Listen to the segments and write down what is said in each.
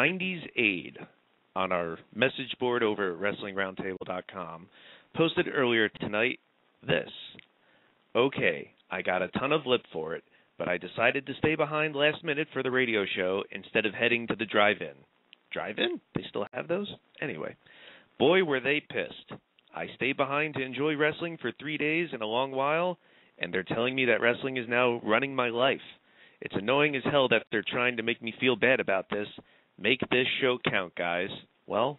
90s Aid on our message board over at WrestlingRoundtable.com posted earlier tonight this. Okay, I got a ton of lip for it, but I decided to stay behind last minute for the radio show instead of heading to the drive-in. Drive-in? They still have those? Anyway, boy, were they pissed. I stayed behind to enjoy wrestling for 3 days and a long while, and they're telling me that wrestling is now running my life. It's annoying as hell that they're trying to make me feel bad about this. Make this show count, guys. Well,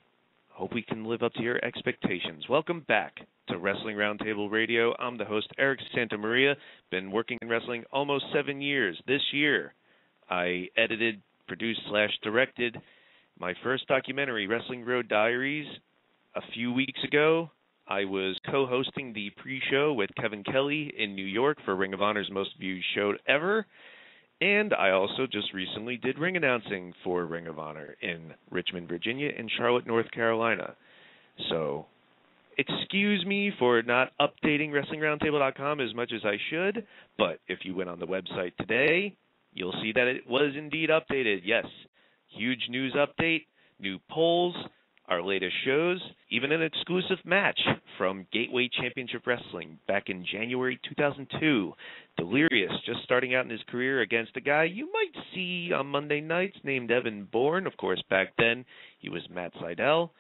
hope we can live up to your expectations. Welcome back to Wrestling Roundtable Radio. I'm the host, Eric Santamaria. Been working in wrestling almost 7 years. This year, I edited, produced, /directed my first documentary, Wrestling Road Diaries. A few weeks ago, I was co-hosting the pre-show with Kevin Kelly in New York for Ring of Honor's most viewed show ever. And I also just recently did ring announcing for Ring of Honor in Richmond, Virginia, and Charlotte, North Carolina. So excuse me for not updating WrestlingRoundtable.com as much as I should, but if you went on the website today, you'll see that it was indeed updated. Yes, huge news update, new polls, our latest shows, even an exclusive match from Gateway Championship Wrestling back in January 2002. Delirious, just starting out in his career against a guy you might see on Monday nights named Evan Bourne. Of course, back then he was Matt Seidel.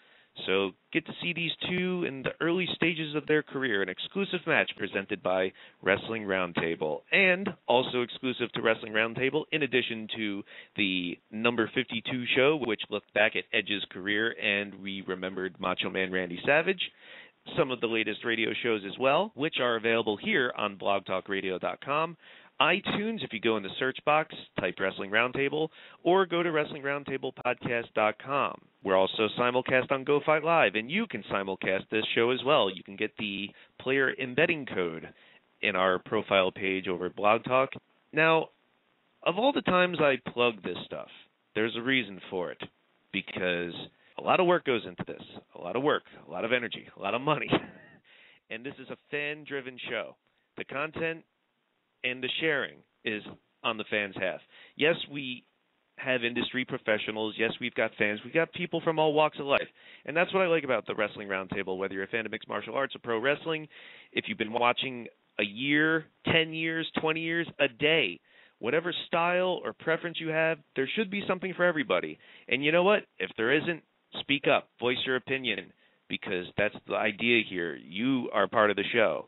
So get to see these two in the early stages of their career, an exclusive match presented by Wrestling Roundtable, and also exclusive to Wrestling Roundtable, in addition to the number 52 show, which looked back at Edge's career, and we remembered Macho Man Randy Savage, some of the latest radio shows as well, which are available here on blogtalkradio.com. iTunes, if you go in the search box, type Wrestling Roundtable, or go to WrestlingRoundtablePodcast.com. We're also simulcast on Go Fight Live, and you can simulcast this show as well. You can get the player embedding code in our profile page over at Blog Talk. Now, of all the times I plug this stuff, there's a reason for it, because a lot of work goes into this. A lot of work, a lot of energy, a lot of money. And this is a fan-driven show. The content and the sharing is on the fans' half. Yes, we have industry professionals. Yes, we've got fans. We've got people from all walks of life. And that's what I like about the Wrestling Roundtable, whether you're a fan of mixed martial arts or pro wrestling. If you've been watching a year, 10 years, 20 years, a day, whatever style or preference you have, there should be something for everybody. And you know what? If there isn't, speak up. Voice your opinion, because that's the idea here. You are part of the show.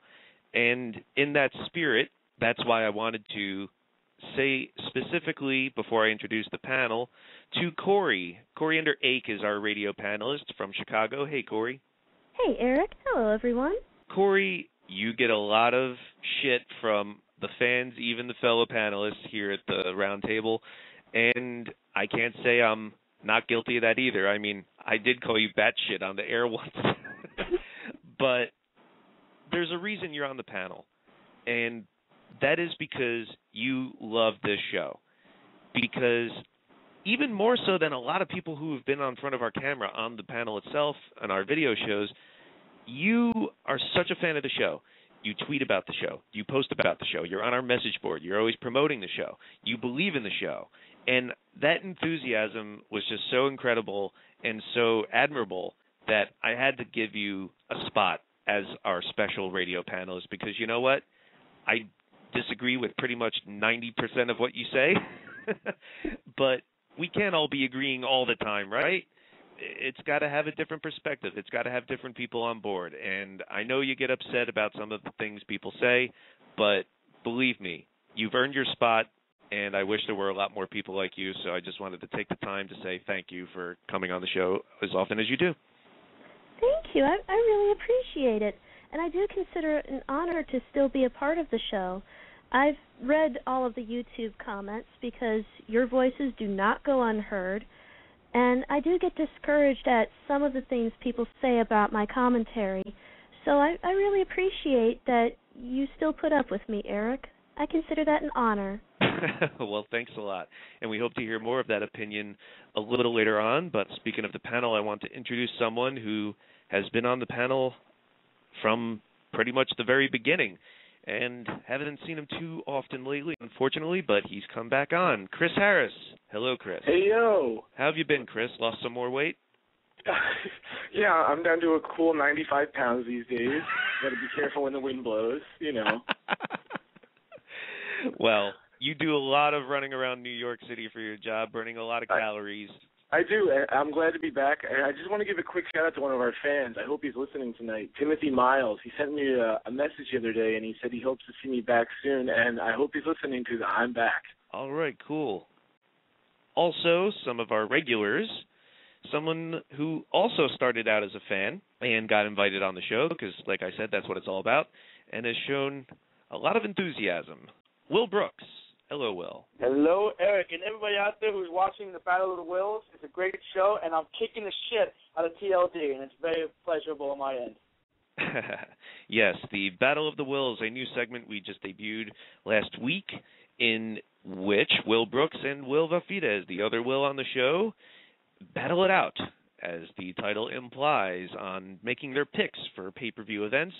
And in that spirit, that's why I wanted to say specifically, before I introduce the panel, to Corey. Corey Underache is our radio panelist from Chicago. Hey, Corey. Hey, Eric. Hello, everyone. Corey, you get a lot of shit from the fans, even the fellow panelists here at the roundtable, and I can't say I'm not guilty of that either. I mean, I did call you batshit on the air once, but there's a reason you're on the panel, and that is because you love this show, because even more so than a lot of people who have been on front of our camera on the panel itself and our video shows, you are such a fan of the show. You tweet about the show. You post about the show. You're on our message board. You're always promoting the show. You believe in the show. And that enthusiasm was just so incredible and so admirable that I had to give you a spot as our special radio panelist, because you know what? I disagree with pretty much 90% of what you say, but we can't all be agreeing all the time, right? It's got to have a different perspective. It's got to have different people on board, and I know you get upset about some of the things people say, but believe me, you've earned your spot, and I wish there were a lot more people like you, so I just wanted to take the time to say thank you for coming on the show as often as you do. Thank you. I really appreciate it, and I do consider it an honor to still be a part of the show. I've read all of the YouTube comments because your voices do not go unheard, and I do get discouraged at some of the things people say about my commentary. So I really appreciate that you still put up with me, Eric. I consider that an honor. Well, thanks a lot, and we hope to hear more of that opinion a little later on. But speaking of the panel, I want to introduce someone who has been on the panel from pretty much the very beginning. and haven't seen him too often lately, unfortunately, but he's come back on. Chris Harris. Hello, Chris. Hey, yo. How have you been, Chris? Lost some more weight? Yeah, I'm down to a cool 95 pounds these days. Got to be careful when the wind blows, you know. Well, you do a lot of running around New York City for your job, burning a lot of calories. I do. I'm glad to be back. I just want to give a quick shout-out to one of our fans. I hope he's listening tonight, Timothy Miles. He sent me a message the other day, and he said he hopes to see me back soon, and I hope he's listening because I'm back. All right, cool. Also, some of our regulars, someone who also started out as a fan and got invited on the show because, like I said, that's what it's all about, and has shown a lot of enthusiasm, Will Brooks. Hello, Will. Hello, Eric, and everybody out there who's watching the Battle of the Wills. It's a great show, and I'm kicking the shit out of TLD, and it's very pleasurable on my end. Yes, the Battle of the Wills, a new segment we just debuted last week, in which Will Brooks and Will Vafiades, the other Will on the show, battle it out, as the title implies, on making their picks for pay-per-view events.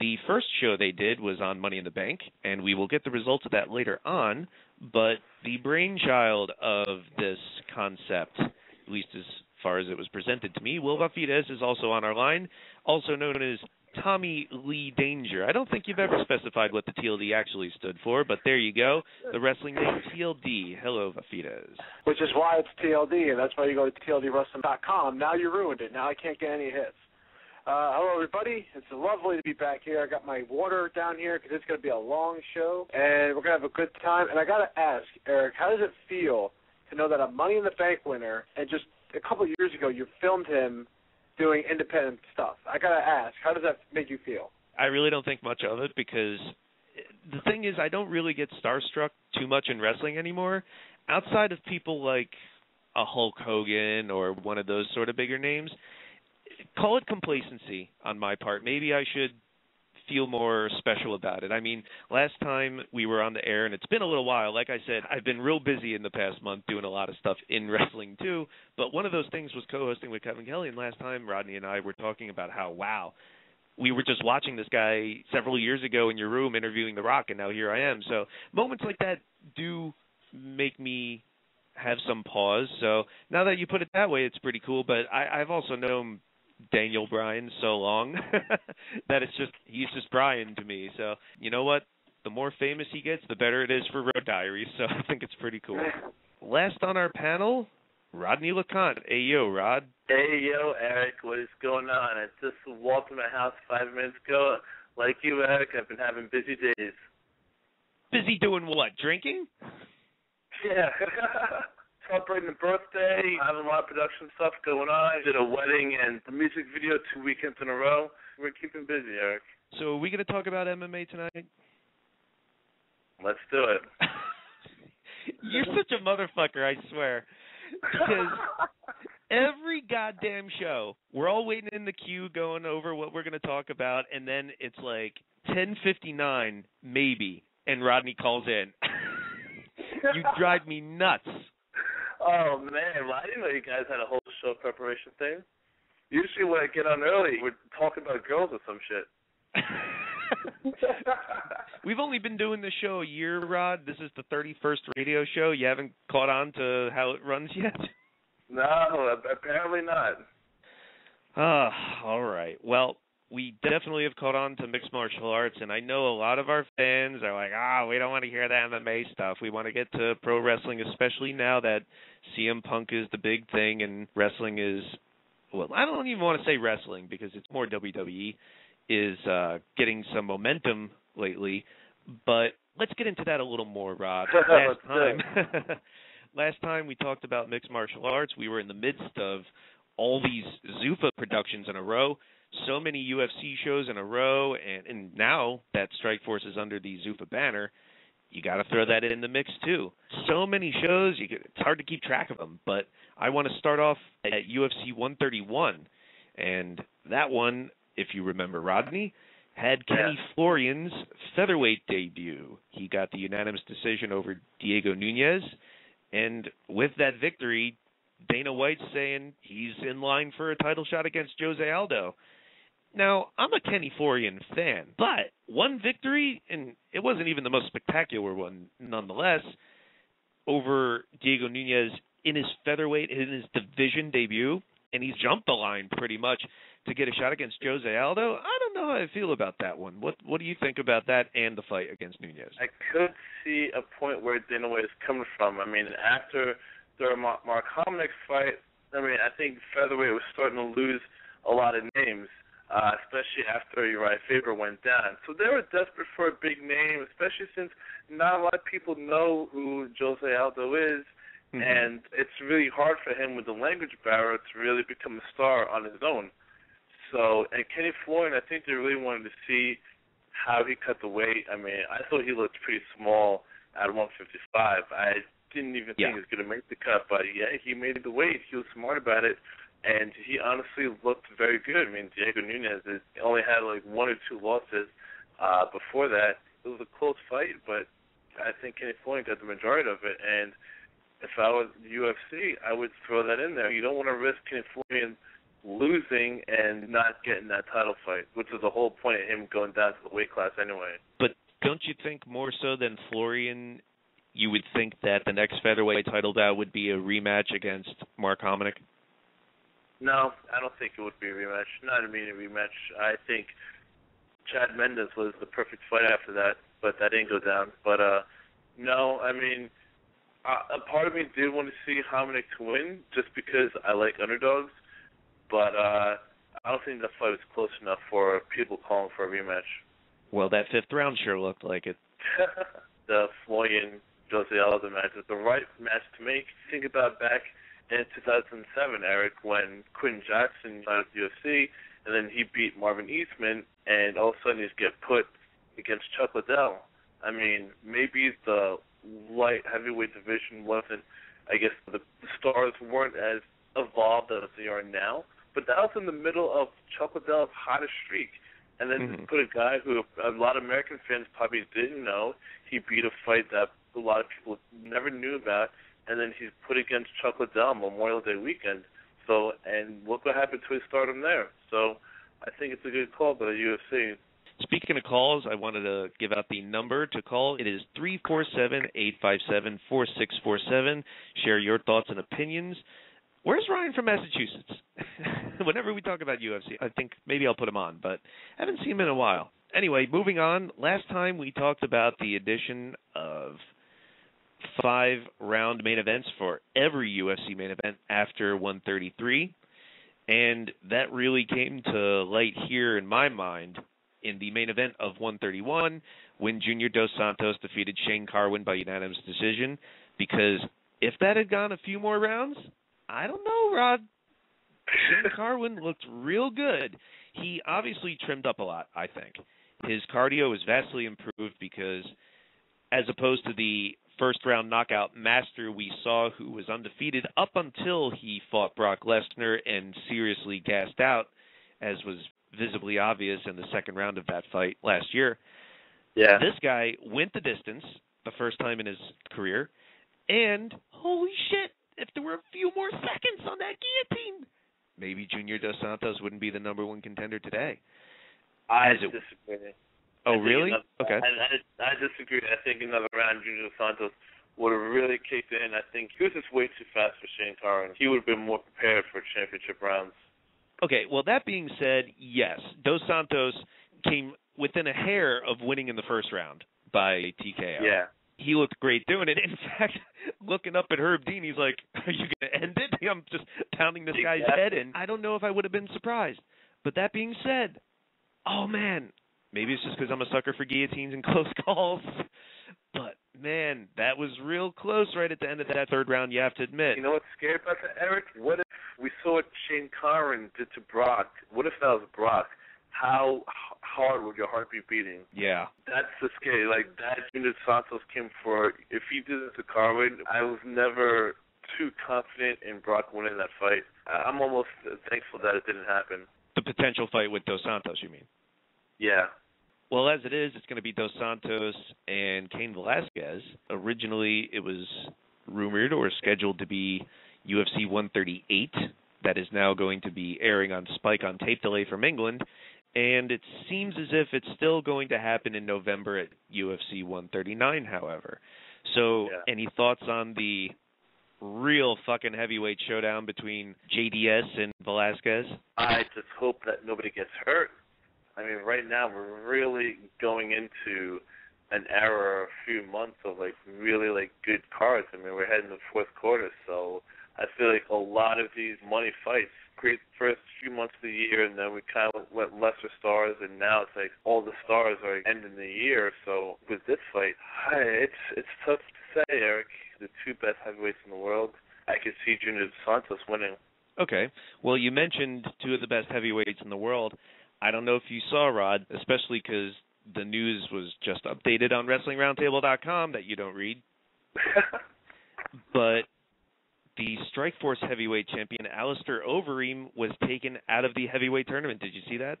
The first show they did was on Money in the Bank, and we will get the results of that later on, but the brainchild of this concept, at least as far as it was presented to me, Will Vafiades is also on our line, also known as Tommy Lee Danger. I don't think you've ever specified what the TLD actually stood for, but there you go, the wrestling name TLD. Hello, Vafiades. Which is why it's TLD, and that's why you go to TLDWrestling.com. Now you ruined it. Now I can't get any hits. Hello, everybody. It's lovely to be back here. I got my water down here because it's going to be a long show, and we're going to have a good time. And I got to ask, Eric, how does it feel to know that a Money in the Bank winner, and just a couple of years ago you filmed him doing independent stuff? I got to ask, how does that make you feel? I really don't think much of it because the thing is I don't really get starstruck too much in wrestling anymore. Outside of people like a Hulk Hogan or one of those sort of bigger names, call it complacency on my part. Maybe I should feel more special about it. I mean, last time we were on the air, and it's been a little while, like I said, I've been real busy in the past month doing a lot of stuff in wrestling too, but one of those things was co-hosting with Kevin Kelly, and last time Rodney and I were talking about how, wow, we were just watching this guy several years ago in your room interviewing The Rock, and now here I am. So moments like that do make me have some pause. So now that you put it that way, it's pretty cool, but I've also known Daniel Bryan so long that it's just, he's just Bryan to me. So you know what? The more famous he gets, the better it is for Road Diaries. So I think it's pretty cool. Last on our panel, Rodney Leconte. Hey, yo, Rod. Hey, yo, Eric. What is going on? I just walked in my house 5 minutes ago. Like you, Eric, I've been having busy days. Busy doing what? Drinking? Yeah. Celebrating a birthday. I have a lot of production stuff going on. I did a wedding and a music video 2 weekends in a row. We're keeping busy, Eric. So are we going to talk about MMA tonight? Let's do it. You're such a motherfucker, I swear. Because every goddamn show, we're all waiting in the queue going over what we're going to talk about, and then it's like 10:59 maybe, and Rodney calls in. You drive me nuts. Oh, man. Well, I didn't know you guys had a whole show preparation thing. Usually when I get on early, we're talking about girls or some shit. We've only been doing this show a year, Rod. This is the 31st radio show. You haven't caught on to how it runs yet? No, apparently not. All right. Well, we definitely have caught on to mixed martial arts, and I know a lot of our fans are like, we don't want to hear the MMA stuff. We want to get to pro wrestling, especially now that CM Punk is the big thing and wrestling is, well, I don't even want to say wrestling because it's more WWE, is getting some momentum lately. But let's get into that a little more, Rob. Last time we talked about mixed martial arts, we were in the midst of all these Zuffa productions in a row. So many UFC shows in a row, and now that Strikeforce is under the Zuffa banner, you got to throw that in the mix too. So many shows, it's hard to keep track of them, but I want to start off at UFC 131, and that one, if you remember, Rodney, had Kenny Florian's featherweight debut. He got the unanimous decision over Diego Nunez, and with that victory, Dana White's saying he's in line for a title shot against Jose Aldo. Now, I'm a Kenny Florian fan, but one victory, and it wasn't even the most spectacular one nonetheless, over Diego Nunez in his featherweight, in his division debut, and he's jumped the line pretty much to get a shot against Jose Aldo. I don't know how I feel about that one. What do you think about that and the fight against Nunez? I could see a point where Dinaway is coming from. I mean, after the Markomic fight, I mean, I think featherweight was starting to lose a lot of names, especially after Urijah Faber went down. So they were desperate for a big name, especially since not a lot of people know who Jose Aldo is, mm-hmm. and it's really hard for him with the language barrier to really become a star on his own. So, and Kenny Florian, I think they really wanted to see how he cut the weight. I mean, I thought he looked pretty small at 155. I didn't even think he was going to make the cut, but yeah, he made the weight. He was smart about it, and he honestly looked very good. I mean, Diego Nunez only had like one or two losses before that. It was a close fight, but I think Kenny Florian got the majority of it. And if I was UFC, I would throw that in there. You don't want to risk Kenny Florian losing and not getting that title fight, which is the whole point of him going down to the weight class anyway. But don't you think more so than Florian, you would think that the next featherweight title bout would be a rematch against Mark Hominick? No, I don't think it would be a rematch. Not a meaning rematch. I think Chad Mendes was the perfect fight after that, but that didn't go down. But no, I mean, a part of me did want to see Hominick to win just because I like underdogs. But I don't think the fight was close enough for people calling for a rematch. Well, that fifth round sure looked like it. The Floyd Jose Aldo match was the right match to make. Think about back in 2007, Eric, when Quentin Jackson joined the UFC, and then he beat Marvin Eastman, and all of a sudden he's get put against Chuck Liddell. I mean, maybe the light heavyweight division wasn't, I guess the stars weren't as evolved as they are now, but that was in the middle of Chuck Liddell's hottest streak. And then mm-hmm. put a guy who a lot of American fans probably didn't know, he beat a fight that a lot of people never knew about, and then he's put against Chuck Liddell Memorial Day weekend. So, and look what happened to his stardom there. So I think it's a good call by the UFC. Speaking of calls, I wanted to give out the number to call. It is 347-857-4647. Share your thoughts and opinions. Where's Ryan from Massachusetts? Whenever we talk about UFC, I think maybe I'll put him on, but I haven't seen him in a while. Anyway, moving on. Last time we talked about the addition of 5-round main events for every UFC main event after 133, and that really came to light here in my mind in the main event of 131 when Junior Dos Santos defeated Shane Carwin by unanimous decision, because if that had gone a few more rounds, I don't know, Rod. Shane Carwin looked real good. He obviously trimmed up a lot, I think. His cardio is vastly improved because as opposed to the first-round knockout master we saw who was undefeated up until he fought Brock Lesnar and seriously gassed out, as was visibly obvious in the second round of that fight last year. Yeah. This guy went the distance the first time in his career, and holy shit, if there were a few more seconds on that guillotine, maybe Junior Dos Santos wouldn't be the number one contender today. I disagree. Oh, really? Okay. I disagree. I think another round, Junior Dos Santos would have really kicked in. I think he was just way too fast for Shane Carwin. He would have been more prepared for championship rounds. Okay, well, that being said, yes, Dos Santos came within a hair of winning in the first round by TKO. Yeah. He looked great doing it. In fact, looking up at Herb Dean, he's like, are you going to end it? I'm just pounding this guy's head in. I don't know if I would have been surprised. But that being said, oh, man, maybe it's just because I'm a sucker for guillotines and close calls. But, man, that was real close right at the end of that third round, you have to admit. You know what's scary about that, Eric? What if we saw what Shane Carwin did to Brock? What if that was Brock? How hard would your heart be beating? Yeah. That's the scary. Like, that Junior Santos came for, if he did it to Carwin, I was never too confident in Brock winning that fight. I'm almost thankful that it didn't happen. The potential fight with Dos Santos, you mean? Yeah. Well, as it is, it's going to be Dos Santos and Cain Velasquez. Originally, it was rumored or scheduled to be UFC 138. That is now going to be airing on Spike on tape delay from England. And it seems as if it's still going to happen in November at UFC 139, however. So, yeah. Any thoughts on the real fucking heavyweight showdown between JDS and Velasquez? I just hope that nobody gets hurt. I mean, right now we're really going into an era, a few months of, like, really, like, good cards. I mean, we're heading to the fourth quarter, so I feel like a lot of these money fights, great first few months of the year, and then we kind of went lesser stars, and now it's like all the stars are ending the year. So with this fight, it's tough to say, Eric. The two best heavyweights in the world, I could see Junior Dos Santos winning. Okay. Well, you mentioned two of the best heavyweights in the world. I don't know if you saw, Rod, especially because the news was just updated on WrestlingRoundtable.com that you don't read. But the Strikeforce heavyweight champion, Alistair Overeem, was taken out of the heavyweight tournament. Did you see that?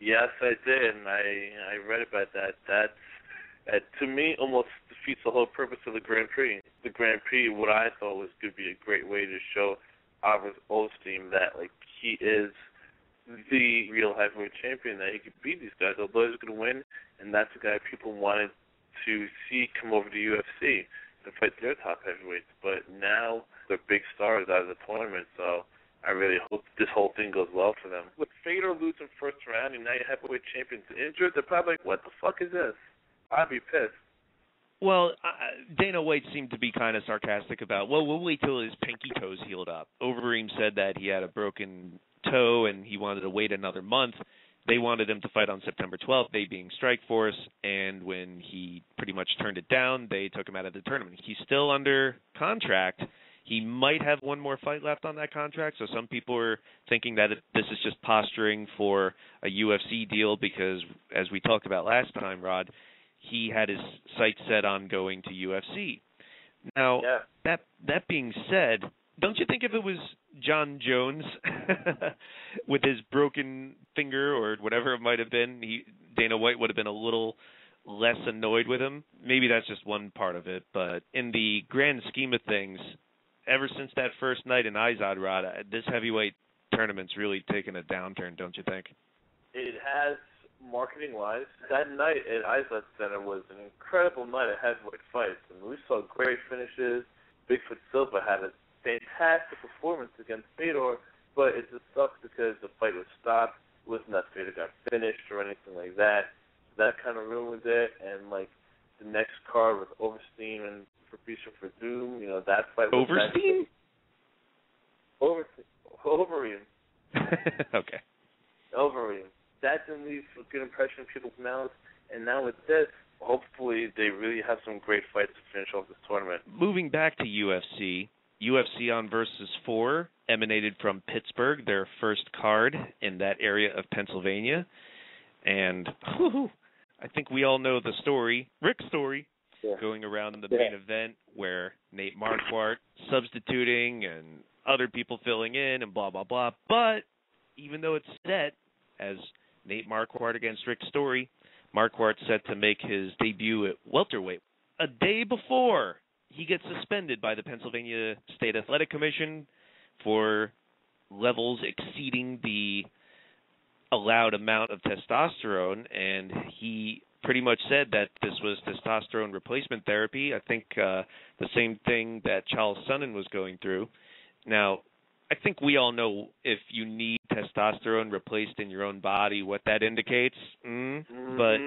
Yes, I did, and I read about that. That, to me, almost defeats the whole purpose of the Grand Prix. The Grand Prix, what I thought was going to be a great way to show Albert Osteen that, like, he is the real heavyweight champion, that he could beat these guys. Although he's going to win, and that's the guy people wanted to see come over to UFC and fight their top heavyweights. But now they're big stars out of the tournament, so I really hope this whole thing goes well for them. With Fader losing first round and now your heavyweight champion's injured, they're probably like, what the fuck is this? I'd be pissed. Well, Dana White seemed to be kind of sarcastic about, well, we'll wait till his pinky toe's healed up. Overeem said that he had a broken toe and he wanted to wait another month. They wanted him to fight on September 12th, they being Strikeforce, and when he pretty much turned it down, they took him out of the tournament. He's still under contract. He might have one more fight left on that contract, so some people are thinking that this is just posturing for a UFC deal because, as we talked about last time, Rod, he had his sights set on going to UFC. Now, yeah. That being said, don't you think if it was John Jones with his broken finger or whatever it might have been, Dana White would have been a little less annoyed with him? Maybe that's just one part of it, but in the grand scheme of things, ever since that first night in Izod, Rod, this heavyweight tournament's really taken a downturn, don't you think? It has. Marketing-wise, that night at Izod Center was an incredible night of heavyweight fights. I mean, we saw great finishes. Bigfoot Silva had a fantastic performance against Fedor, but it just sucks because the fight was stopped. It wasn't that Fedor got finished or anything like that. So that kind of ruined it, and, like, the next card with Oversteen and Fabricio Verdum, you know, that fight was... Oversteen? Overeem. Okay. Overeem. That didn't leave a good impression in people's mouths. And now with this, hopefully they really have some great fights to finish off this tournament. Moving back to UFC, UFC on Versus 4 emanated from Pittsburgh, their first card in that area of Pennsylvania. And I think we all know the story, Rick Story, yeah. Going around in the main event where Nate Marquardt substituting and other people filling in and blah, blah, blah. But even though it's set as Nate Marquardt against Rick Story, Marquardt set to make his debut at welterweight. A day before, he gets suspended by the Pennsylvania State Athletic Commission for levels exceeding the allowed amount of testosterone, and he pretty much said that this was testosterone replacement therapy. I think the same thing that Charles Sonnen was going through. Now, I think we all know if you need testosterone replaced in your own body, what that indicates. But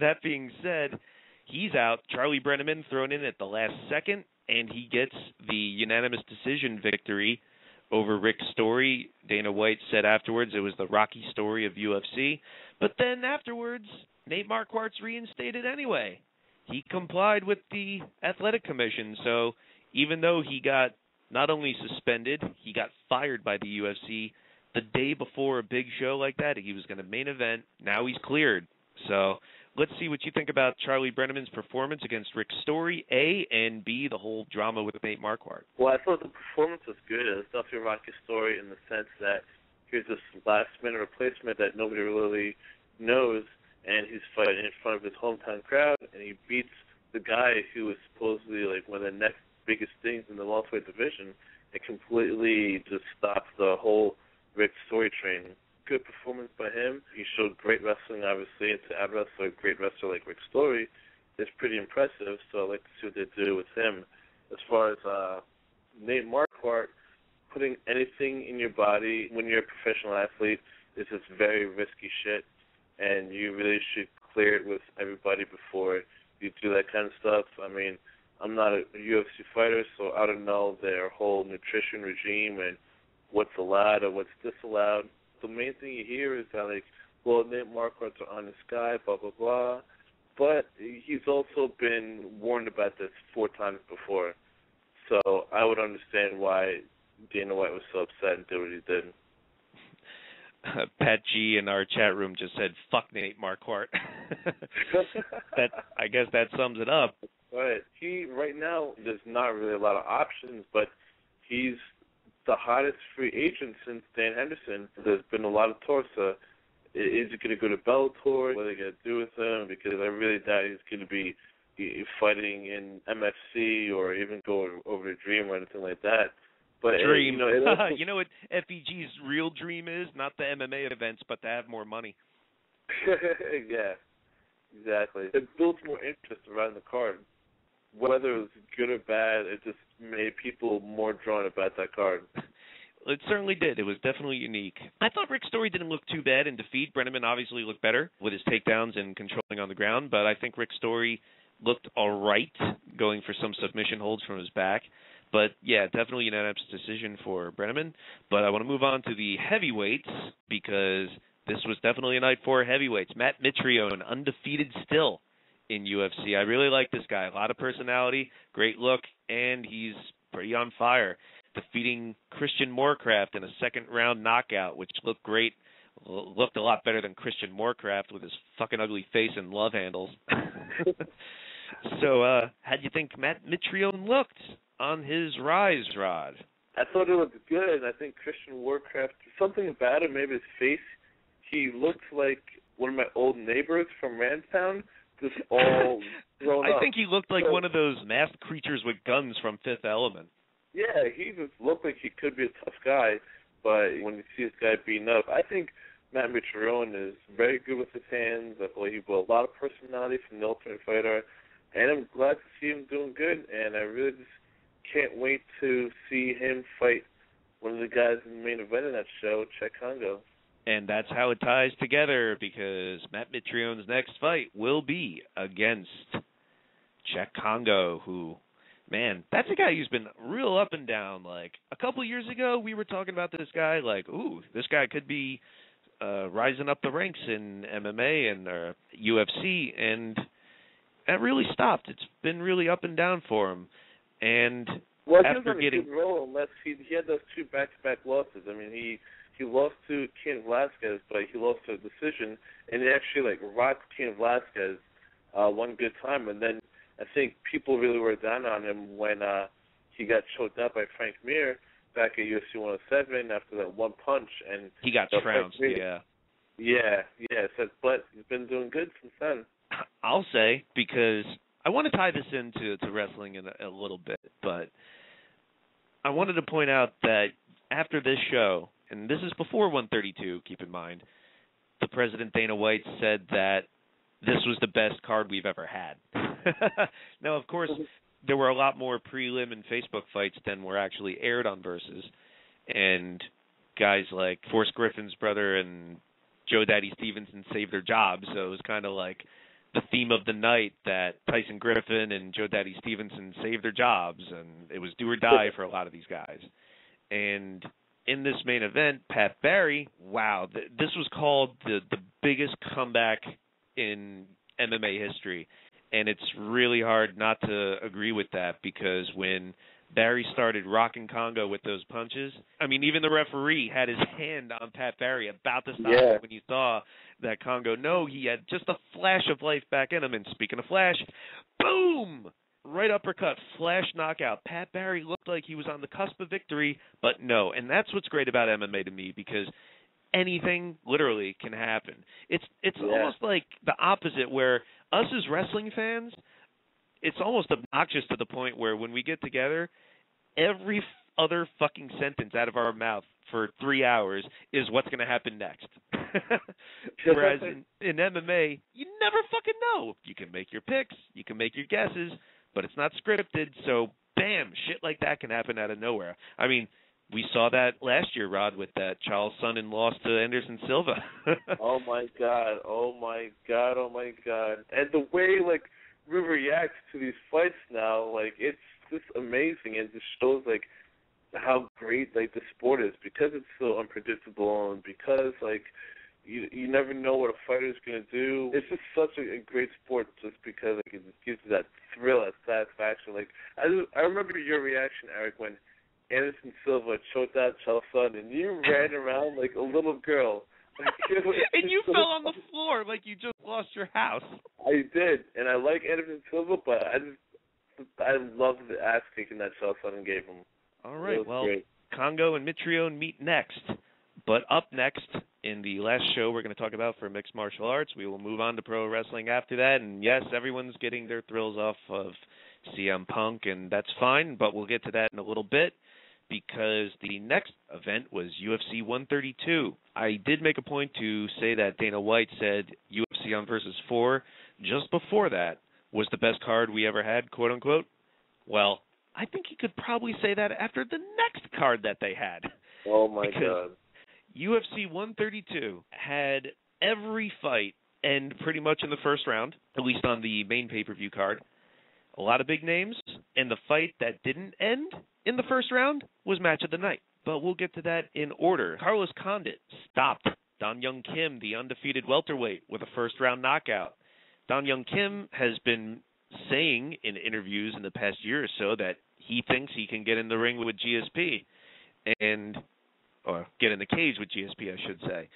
that being said, he's out. Charlie Brenneman thrown in at the last second, and he gets the unanimous decision victory over Rick Story. Dana White said afterwards it was the Rocky Story of UFC. But then afterwards, Nate Marquardt's reinstated anyway. He complied with the athletic commission, so even though he got not only suspended, he got fired by the UFC the day before a big show like that. He was going to main event. Now he's cleared. So let's see what you think about Charlie Brenneman's performance against Rick Story, A, and B, the whole drama with Nate Marquardt. Well, I thought the performance was good. It was definitely a Rocky Story in the sense that here's this last-minute replacement that nobody really knows, and he's fighting in front of his hometown crowd, and he beats the guy who was supposedly like one of the next biggest things in the welterweight division. It completely just stopped the whole Rick Story train. good performance by him. He showed great wrestling, obviously, and to add wrestler, a great wrestler like Rick Story is pretty impressive, so I'd like to see what they do with him. As far as Nate Marquardt, putting anything in your body when you're a professional athlete is just very risky shit, and you really should clear it with everybody before you do that kind of stuff. I mean, I'm not a UFC fighter, so I don't know their whole nutrition regime and what's allowed or what's disallowed. The main thing you hear is that, like, well, Nate Marquardt's are on the sky, blah, blah, blah. But he's also been warned about this 4 times before. So I would understand why Dana White was so upset and did what he did. Pat G in our chat room just said, fuck Nate Marquardt. That, I guess that sums it up. Right. He, right now, there's not really a lot of options, but he's the hottest free agent since Dan Henderson. There's been a lot of talks. Is he going to go to Bellator? What are they going to do with him? Because I really doubt he's going to be fighting in MFC or even go over to Dream or anything like that. But, Dream. You know what FEG's real dream is? Not the MMA events, but to have more money. Yeah, exactly. It builds more interest around the card. Whether it was good or bad, it just made people more drawn about that card. It certainly did. It was definitely unique. I thought Rick Story didn't look too bad in defeat. Brenneman obviously looked better with his takedowns and controlling on the ground, but I think Rick Story looked all right going for some submission holds from his back. But, yeah, definitely an unanimous decision for Brenneman. But I want to move on to the heavyweights because this was definitely a night for heavyweights. Matt Mitrione, undefeated still in UFC. I really like this guy. A lot of personality, great look, and he's pretty on fire. Defeating Christian Moorcraft in a second-round knockout, which looked great. Looked a lot better than Christian Moorcraft with his fucking ugly face and love handles. So how do you think Matt Mitrione looked on his rise, Rod? I thought it looked good. I think Christian Moorcraft, something about him, maybe his face, he looked like one of my old neighbors from Randtown. Just all grown up. I think he looked like one of those masked creatures with guns from Fifth Element. Yeah, he just looked like he could be a tough guy, but when you see this guy beaten up, I think Matt Mitrione is very good with his hands. I believe he brought a lot of personality from the Ultimate Fighter, and I'm glad to see him doing good, and I really just can't wait to see him fight one of the guys in the main event of that show, Cheick Kongo. And that's how it ties together, because Matt Mitrione's next fight will be against Cheick Kongo, who, man, that's a guy who's been real up and down. Like, a couple years ago, we were talking about this guy, like, ooh, this guy could be rising up the ranks in MMA and UFC, and that really stopped. It's been really up and down for him. And well, after getting a good role, unless he had those 2 back-to-back losses. I mean, he lost to Cain Velasquez, but he lost to a decision, and it actually, like, rocked Cain Velasquez one good time. And then I think people really were down on him when he got choked out by Frank Mir back at UFC 107 after that one punch. And he got trounced, yeah. Yeah, so, but he's been doing good since then. I'll say, because I want to tie this into wrestling in a little bit, but I wanted to point out that after this show, and this is before 132, keep in mind, the President Dana White said that this was the best card we've ever had. Now, of course, there were a lot more prelim and Facebook fights than were actually aired on Versus, and guys like Forrest Griffin's brother and Joe Daddy Stevenson saved their jobs, so it was kind of like the theme of the night that Tyson Griffin and Joe Daddy Stevenson saved their jobs, and it was do or die for a lot of these guys. And in this main event, Pat Barry, wow, this was called the biggest comeback in MMA history. And it's really hard not to agree with that, because when Barry started rocking Kongo with those punches, I mean, even the referee had his hand on Pat Barry about to stop him when he saw that Kongo. No, he had just a flash of life back in him. And speaking of flash, boom! Right uppercut, flash knockout. Pat Barry looked like he was on the cusp of victory, but no. And that's what's great about MMA to me, because anything literally can happen. It's almost like the opposite, where us as wrestling fans, it's almost obnoxious to the point where when we get together, every other fucking sentence out of our mouth for 3 hours is what's going to happen next. Whereas in MMA, you never fucking know. You can make your picks, you can make your guesses, but it's not scripted. So, bam, shit like that can happen out of nowhere. I mean, we saw that last year, Rod, with that Charles Sonnen loss to Anderson Silva. Oh, my God. Oh, my God. Oh, my God. And the way, like, we react to these fights now, like, it's just amazing. It just shows, like, how great, like, the sport is because it's so unpredictable and because, like, you never know what a fighter's going to do. It's just such a great sport just because, like, it just gives you that thrill, that satisfaction. Like, I remember your reaction, Eric, when Anderson Silva choked out Charles Sonnen, and you ran around like a little girl. And you fell on the floor like you just lost your house. I did, and I like Anderson Silva, but I love the ass kicking that Charles Sonnen gave him. All right, well, great. Kongo and Mitrione meet next. But up next in the last show we're going to talk about for mixed martial arts, we will move on to pro wrestling after that. And, yes, everyone's getting their thrills off of CM Punk, and that's fine, but we'll get to that in a little bit. Because the next event was UFC 132. I did make a point to say that Dana White said UFC on versus 4 just before that was the best card we ever had, quote unquote. Well, I think he could probably say that after the next card that they had. Oh, my God. UFC 132 had every fight end pretty much in the first round, at least on the main pay-per-view card. A lot of big names, and the fight that didn't end in the first round was match of the night. But we'll get to that in order. Carlos Condit stopped Don Young Kim, the undefeated welterweight, with a first-round knockout. Don Young Kim has been saying in interviews in the past year or so that he thinks he can get in the ring with GSP, or get in the cage with GSP, I should say.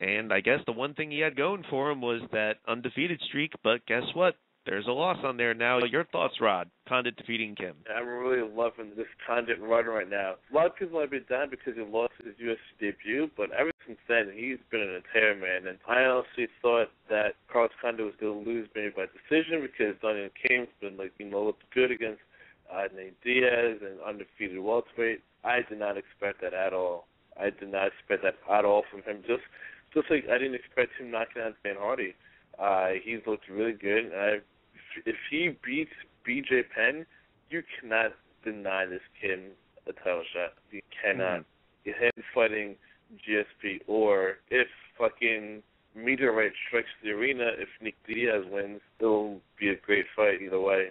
And I guess the one thing he had going for him was that undefeated streak, but guess what? There's a loss on there now. Your thoughts, Rod, Condit defeating Kim? I'm really loving this Condit run right now. A lot of people might be down because he lost his UFC debut, but ever since then, he's been on a tear, man. And I honestly thought that Carlos Condit was going to lose maybe by decision because Daniel Kim's been, like, you know, looked good against Nate Diaz and undefeated welterweight. I did not expect that at all. I did not expect that at all from him. Just like I didn't expect him knocking out Dan Hardy. He's looked really good, and if he beats BJ Penn, you cannot deny this kid a title shot. You cannot. Mm-hmm. Him fighting GSP, or if fucking Meteorite strikes the arena, if Nick Diaz wins, it'll be a great fight either way.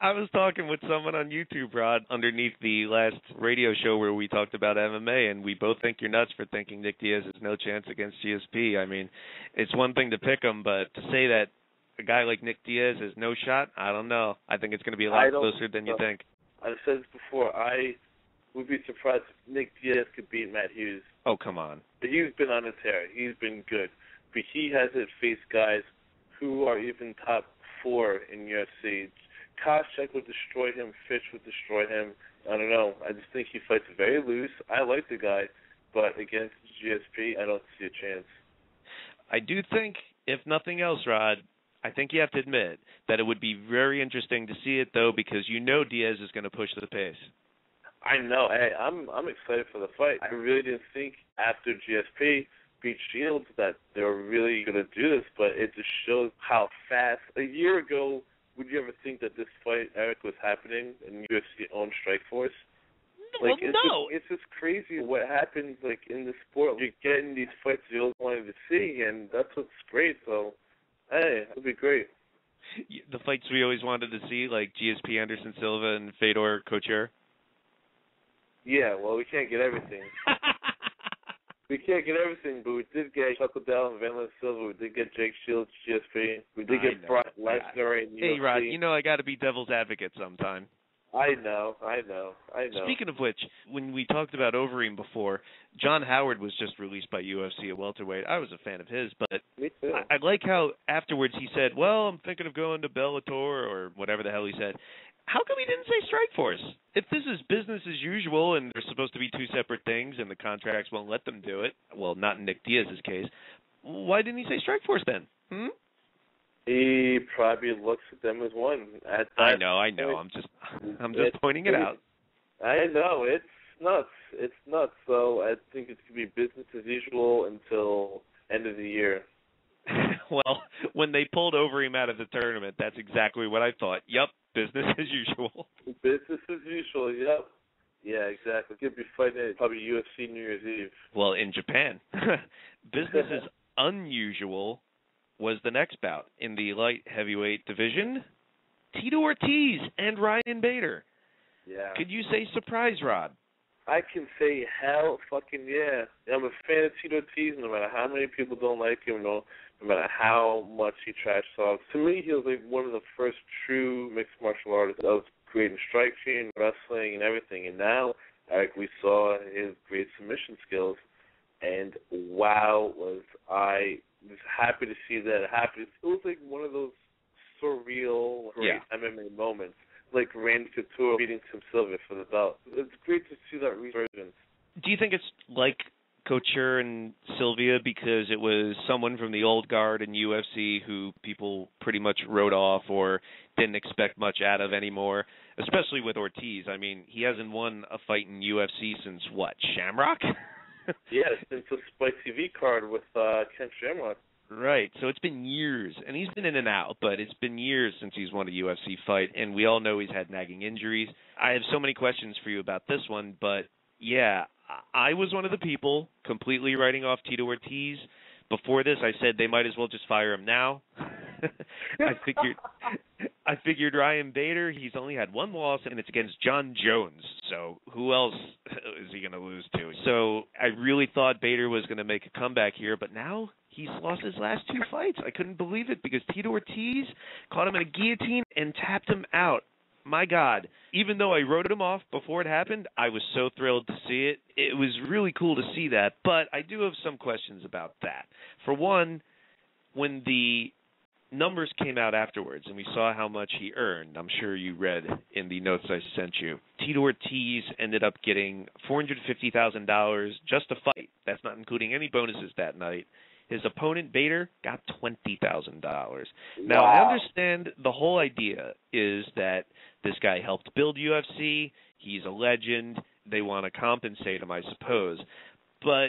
I was talking with someone on YouTube, Rod, underneath the last radio show where we talked about MMA, and we both think you're nuts for thinking Nick Diaz has no chance against GSP. I mean, it's one thing to pick him, but to say that a guy like Nick Diaz has no shot, I don't know. I think it's going to be a lot closer than you think. I've said this before. I would be surprised if Nick Diaz could beat Matt Hughes. Oh, come on. But he's been on a tear. He's been good. But he hasn't faced guys who are even top 4 in UFC. Koscheck would destroy him. Fitch would destroy him. I don't know. I just think he fights very loose. I like the guy, but against GSP, I don't see a chance. I do think, if nothing else, Rod, I think you have to admit that it would be very interesting to see it, though, because you know Diaz is going to push the pace. I know. I'm excited for the fight. I really didn't think after GSP beat Shields that they were really going to do this, but it just shows how fast. A year ago, would you ever think that this fight, Eric, was happening in UFC on Strikeforce? Like, well, no. It's just crazy what happens, like, in the sport. You're getting these fights you always wanted to see, and that's what's great. So, hey, it'll be great. The fights we always wanted to see, like GSP, Anderson Silva, and Fedor Kocher. Yeah, well, we can't get everything. We can't get everything, but we did get Chuck Liddell and Wanderlei Silva. We did get Jake Shields, GSP. We did get Brock Lesnar. And hey, Rod, you know I got to be devil's advocate sometime. I know. Speaking of which, when we talked about Overeem before, John Howard was just released by UFC at welterweight. I was a fan of his, but me too. I like how afterwards he said, well, I'm thinking of going to Bellator or whatever the hell he said. How come he didn't say Strikeforce? If this is business as usual and they're supposed to be two separate things and the contracts won't let them do it, well, not in Nick Diaz's case, why didn't he say Strikeforce then? He probably looks at them as one. I know. I'm just pointing it out. I know. It's nuts. It's nuts. So I think it's going to be business as usual until end of the year. Well, when they pulled Overeem out of the tournament, that's exactly what I thought. Yep, business as usual. Business as usual, yep. Yeah, exactly. Could be fighting at probably UFC New Year's Eve. Well, in Japan. Business is unusual was the next bout in the light heavyweight division. Tito Ortiz and Ryan Bader. Yeah. Could you say surprise, Rod? I can say hell fucking yeah. I'm a fan of Tito Ortiz, no matter how many people don't like him, no matter how much he trash talks. To me, he was like one of the first true mixed martial artists of creating strike chain, wrestling, and everything. And now, Eric, we saw his great submission skills. And wow, was I just happy to see that. It was like one of those surreal MMA moments. Like Randy Couture beating Tim Sylvia for the belt. It's great to see that resurgence. Do you think it's like Couture and Sylvia because it was someone from the old guard in UFC who people pretty much wrote off or didn't expect much out of anymore, especially with Ortiz? I mean, he hasn't won a fight in UFC since, what, Shamrock? Yeah, since the Spike TV card with Ken Shamrock. Right, so it's been years, and he's been in and out, but it's been years since he's won a UFC fight, and we all know he's had nagging injuries. I have so many questions for you about this one, but yeah, I was one of the people completely writing off Tito Ortiz. Before this, I said they might as well just fire him now. I figured Ryan Bader, he's only had one loss, and it's against John Jones. So who else is he going to lose to? So I really thought Bader was going to make a comeback here, but now he's lost his last two fights. I couldn't believe it because Tito Ortiz caught him in a guillotine and tapped him out. My God, even though I wrote him off before it happened, I was so thrilled to see it. It was really cool to see that, but I do have some questions about that. For one, when the numbers came out afterwards, and we saw how much he earned. I'm sure you read in the notes I sent you. Tito Ortiz ended up getting $450,000 just to fight. That's not including any bonuses that night. His opponent, Bader, got $20,000. Wow. Now, I understand the whole idea is that this guy helped build UFC. He's a legend. They want to compensate him, I suppose. But,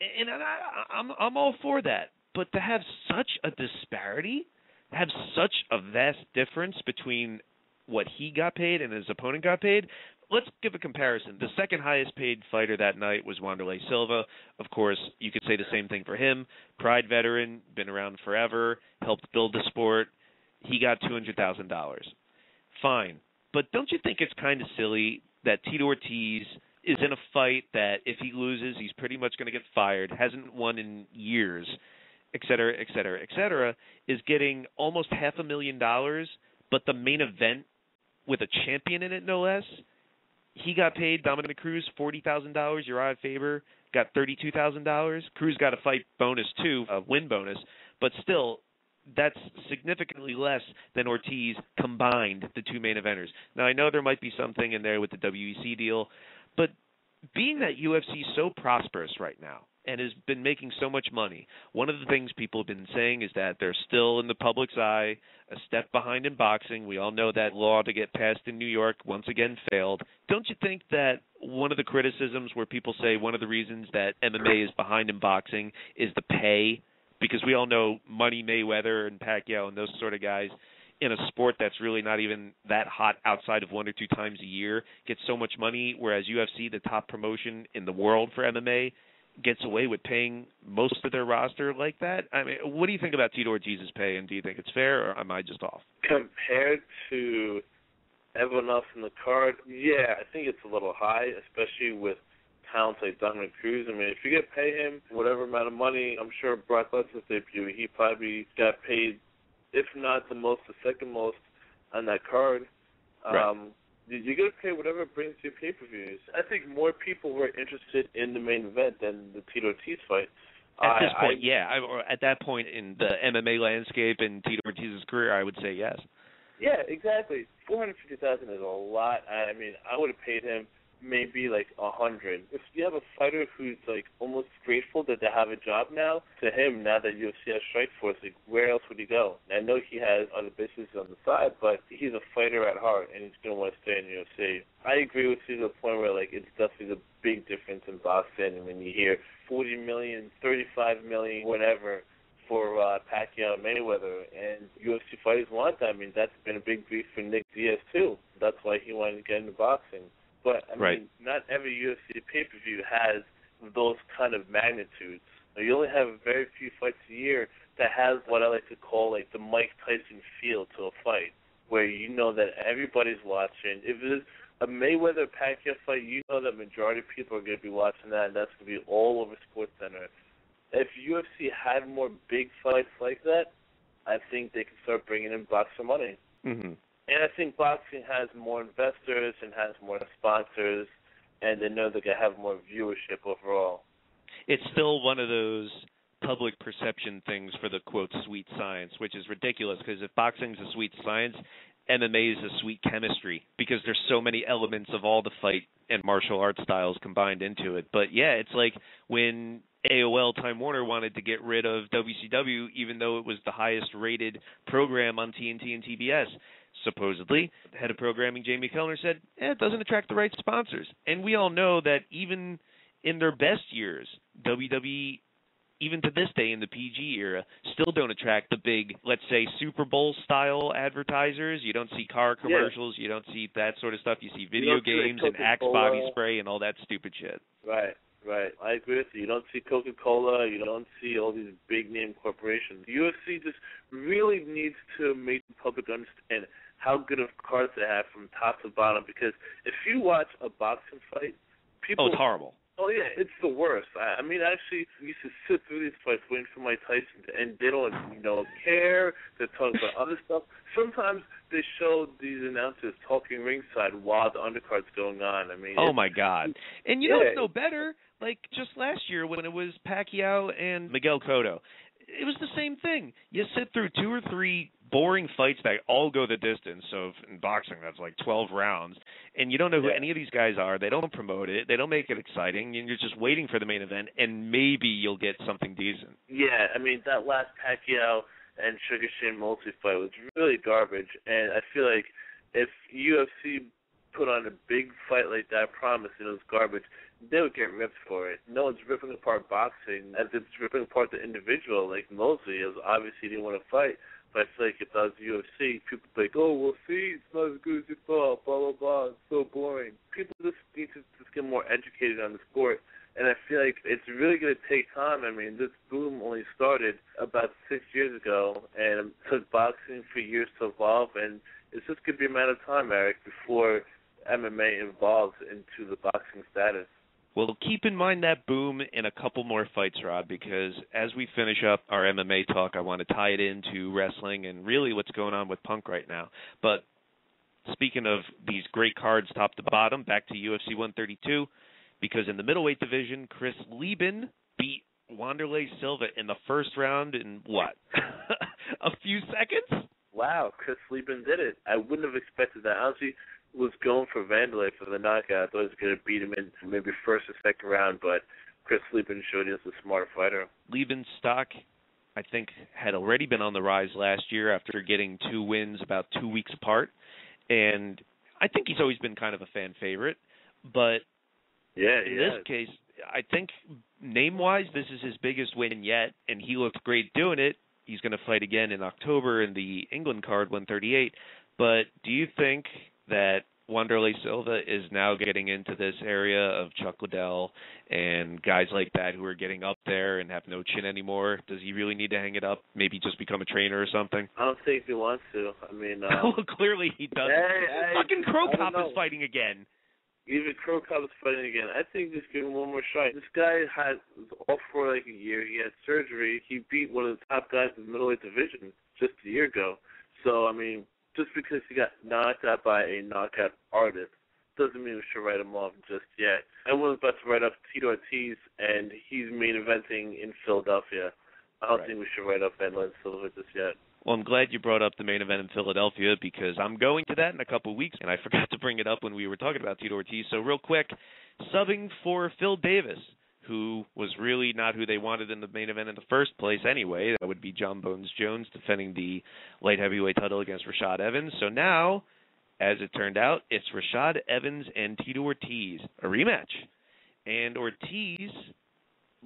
and I'm all for that. But to have such a disparity, have such a vast difference between what he got paid and his opponent got paid, let's give a comparison. The second highest paid fighter that night was Wanderlei Silva. Of course, you could say the same thing for him. Pride veteran, been around forever, helped build the sport. He got $200,000. Fine. But don't you think it's kind of silly that Tito Ortiz is in a fight that if he loses, he's pretty much going to get fired, hasn't won in years, et cetera, et cetera, et cetera, is getting almost $500,000, but the main event with a champion in it, no less? He got paid, Dominick Cruz, $40,000, Urijah Faber got $32,000. Cruz got a fight bonus too, a win bonus, but still, that's significantly less than Ortiz combined, the two main eventers. Now, I know there might be something in there with the WEC deal, but being that UFC is so prosperous right now, and has been making so much money. One of the things people have been saying is that they're still in the public's eye, a step behind in boxing. We all know that law to get passed in New York once again failed. Don't you think that one of the criticisms where people say one of the reasons that MMA is behind in boxing is the pay? Because we all know Money Mayweather and Pacquiao and those sort of guys in a sport that's really not even that hot outside of one or two times a year gets so much money, whereas UFC, the top promotion in the world for MMA, gets away with paying most of their roster like that. I mean, what do you think about Tito Ortiz's pay, and do you think it's fair, or am I just off? Compared to everyone else in the card, yeah, I think it's a little high, especially with talents like Dominick Cruz. I mean, if you get pay him whatever amount of money, I'm sure Brock Lesnar's debut, he probably got paid, if not the most, the second most on that card. Right. You got to pay whatever it brings to your pay-per-views. I think more people were interested in the main event than the Tito Ortiz fight. At this point, yeah. At that point in the MMA landscape and Tito Ortiz's career, I would say yes. Yeah, exactly. $450,000 is a lot. I mean, I would have paid him maybe like 100. If you have a fighter who's like almost grateful that they have a job now, to him, now that UFC has Strikeforce, like where else would he go? And I know he has other businesses on the side, but he's a fighter at heart and he's going to want to stay in UFC. I agree with you to the point where like it's definitely the big difference in boxing, and when you hear $40 million, $35 million, whatever, for Pacquiao and Mayweather, and UFC fighters want that. I mean, that's been a big grief for Nick Diaz, too. That's why he wanted to get into boxing. But, I right. mean, not every UFC pay-per-view has those kind of magnitudes. You only have very few fights a year that has what I like to call like the Mike Tyson feel to a fight, where you know that everybody's watching. If it's a Mayweather-Pacquiao fight, you know that majority of people are going to be watching that, and that's going to be all over SportsCenter. If UFC had more big fights like that, I think they could start bringing in boxing money. Mm-hmm. And I think boxing has more investors and has more sponsors, and they know they're going to have more viewership overall. It's still one of those public perception things for the, quote, sweet science, which is ridiculous, because if boxing's a sweet science, MMA is a sweet chemistry, because there's so many elements of all the fight and martial arts styles combined into it. But, yeah, it's like when AOL Time Warner wanted to get rid of WCW, even though it was the highest-rated program on TNT and TBS. Supposedly, the head of programming, Jamie Kellner, said, it doesn't attract the right sponsors. And we all know that even in their best years, WWE, even to this day in the PG era, still don't attract the big, let's say, Super Bowl-style advertisers. You don't see car commercials. Yeah. You don't see that sort of stuff. You see video games and Axe body spray and all that stupid shit. Right. Right, I agree with you. You don't see Coca-Cola. You don't see all these big-name corporations. UFC just really needs to make the public understand how good of cards they have from top to bottom, because if you watch a boxing fight, people... Oh, it's horrible. Oh, yeah, it's the worst. I mean, actually, we used to sit through these fights waiting for Mike Tyson, and they don't, you know, care. They're talking about other stuff. Sometimes they show these announcers talking ringside while the undercard's going on. I mean... Oh, my God. And you know what's no better? Like, just last year when it was Pacquiao and Miguel Cotto, it was the same thing. You sit through two or three boring fights that all go the distance. So in boxing, that's like 12 rounds. And you don't know who any of these guys are. They don't promote it. They don't make it exciting. And you're just waiting for the main event, and maybe you'll get something decent. Yeah, I mean, that last Pacquiao and Sugar Shane Mosley fight was really garbage. And I feel like if UFC put on a big fight like that, I promise, and it was garbage, they would get ripped for it. No one's ripping apart boxing as it's ripping apart the individual. Like Mosley, obviously he didn't want to fight, but I feel like if that was UFC, people would be like, oh, well, see, it's not as good as you thought, blah, blah, blah, it's so boring. People just need to just get more educated on the sport, and I feel like it's really going to take time. I mean, this boom only started about 6 years ago, and it took boxing for years to evolve, and it's just going to be a matter of time, Eric, before MMA evolves into the boxing status. Well, keep in mind that boom in a couple more fights, Rod, because as we finish up our MMA talk, I want to tie it into wrestling and really what's going on with Punk right now. But speaking of these great cards top to bottom, back to UFC 132, because in the middleweight division, Chris Lieben beat Wanderlei Silva in the first round in what? A few seconds? Wow, Chris Lieben did it. I wouldn't have expected that. Honestly, was going for Wanderlei for the knockout. I thought he was going to beat him in maybe first or second round, but Chris Lieben showed he was a smart fighter. Lieben's stock, I think, had already been on the rise last year after getting two wins about 2 weeks apart, and I think he's always been kind of a fan favorite, but in this case, I think name-wise, this is his biggest win yet, and he looked great doing it. He's going to fight again in October in the England card, 138, but do you think that Wanderlei Silva is now getting into this area of Chuck Liddell and guys like that who are getting up there and have no chin anymore? Does he really need to hang it up? Maybe just become a trainer or something? I don't think he wants to. I mean, well, clearly he doesn't. Fucking Crow Cop is fighting again. Even Crow Cop is fighting again. I think just give him one more shot. This guy was off for like a year. He had surgery. He beat one of the top guys in the middleweight division just a year ago. So, I mean, just because he got knocked out by a knockout artist doesn't mean we should write him off just yet. Everyone's about to write off Tito Ortiz, and he's main eventing in Philadelphia. I don't think we should write off Wanderlei Silva just yet. Well, I'm glad you brought up the main event in Philadelphia because I'm going to that in a couple of weeks, and I forgot to bring it up when we were talking about Tito Ortiz. So real quick, subbing for Phil Davis, who was really not who they wanted in the main event in the first place anyway. That would be John Bones Jones defending the light heavyweight title against Rashad Evans. So now, as it turned out, it's Rashad Evans and Tito Ortiz, a rematch. And Ortiz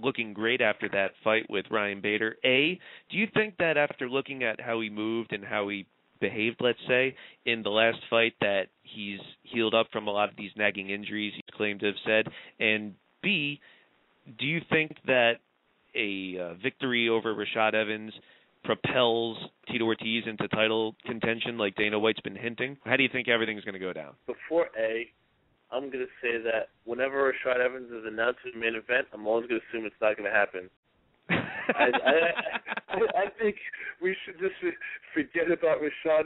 looking great after that fight with Ryan Bader. A, do you think that after looking at how he moved and how he behaved, let's say, in the last fight, that he's healed up from a lot of these nagging injuries he's claimed to have said? And B, do you think that a victory over Rashad Evans propels Tito Ortiz into title contention like Dana White's been hinting? How do you think everything's going to go down? Before A, I'm going to say that whenever Rashad Evans is announced in the main event, I'm always going to assume it's not going to happen. I think we should just forget about Rashad.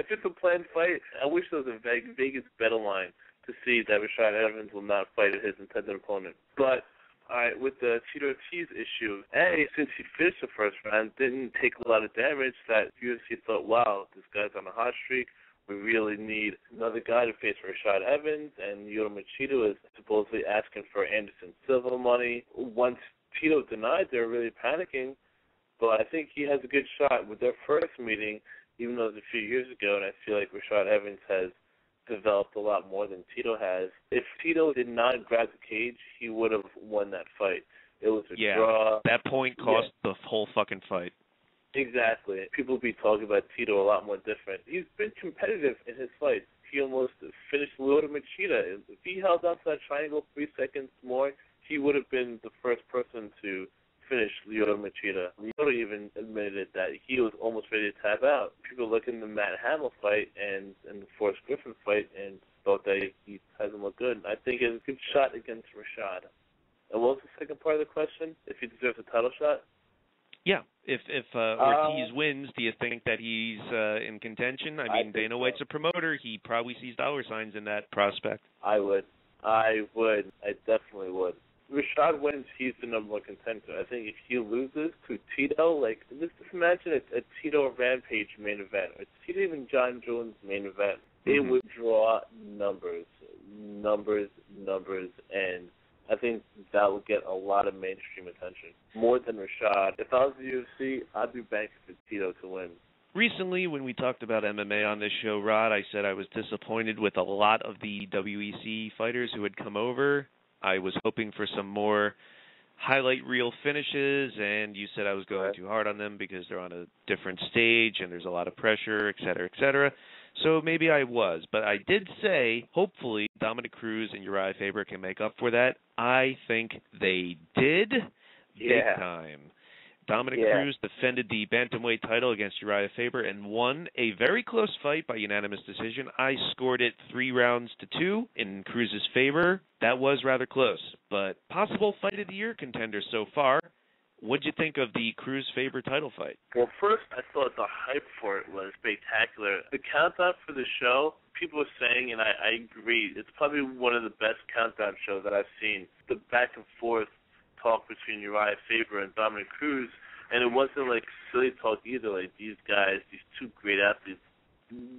If it's a planned fight, I wish there was a Vegas bet line to see that Rashad Evans will not fight his intended opponent. But with the Tito Ortiz issue, A, since he finished the first round, didn't take a lot of damage, that UFC thought, wow, this guy's on a hot streak. We really need another guy to face Rashad Evans, and Yoram Machida is supposedly asking for Anderson Silva money. Once Tito denied, they were really panicking, but I think he has a good shot with their first meeting, even though it was a few years ago, and I feel like Rashad Evans has developed a lot more than Tito has. If Tito did not grab the cage, he would have won that fight. It was a draw. That point cost the whole fucking fight. Exactly. People will be talking about Tito a lot more different. He's been competitive in his fights. He almost finished Lyoto Machida. If he held out to that triangle 3 seconds more, he would have been the first person to finish Lyoto Machida. Lyoto even admitted that he was almost ready to tap out. People look in the Matt Hamill fight and the Forrest Griffin fight and thought that he hasn't looked good. I think it's a good shot against Rashad. And what was the second part of the question? If he deserves a title shot? Yeah, if Ortiz wins, do you think that he's in contention? I mean, Dana White's a promoter. He probably sees dollar signs in that prospect. I would. I definitely would. If Rashad wins, he's the number one contender. I think if he loses to Tito, like, just imagine a Tito Rampage main event, or Tito even John Jones main event. Mm-hmm. It would draw numbers, and I think that would get a lot of mainstream attention, more than Rashad. If I was the UFC, I'd be banking for Tito to win. Recently, when we talked about MMA on this show, Rod, I said I was disappointed with a lot of the WEC fighters who had come over. I was hoping for some more highlight reel finishes, and you said I was going too hard on them because they're on a different stage and there's a lot of pressure, et cetera, et cetera. So maybe I was, but I did say, hopefully, Dominick Cruz and Urijah Faber can make up for that. I think they did big time. Dominick Cruz defended the bantamweight title against Urijah Faber and won a very close fight by unanimous decision. I scored it 3-2 in Cruz's favor. That was rather close, but possible fight of the year contender so far. What did you think of the Cruz-Faber title fight? Well, first, I thought the hype for it was spectacular. The countdown for the show, people were saying, and I agree, it's probably one of the best countdown shows that I've seen. The back-and-forth talk between Urijah Faber and Dominick Cruz, and it wasn't like silly talk either. Like, these guys, these two great athletes,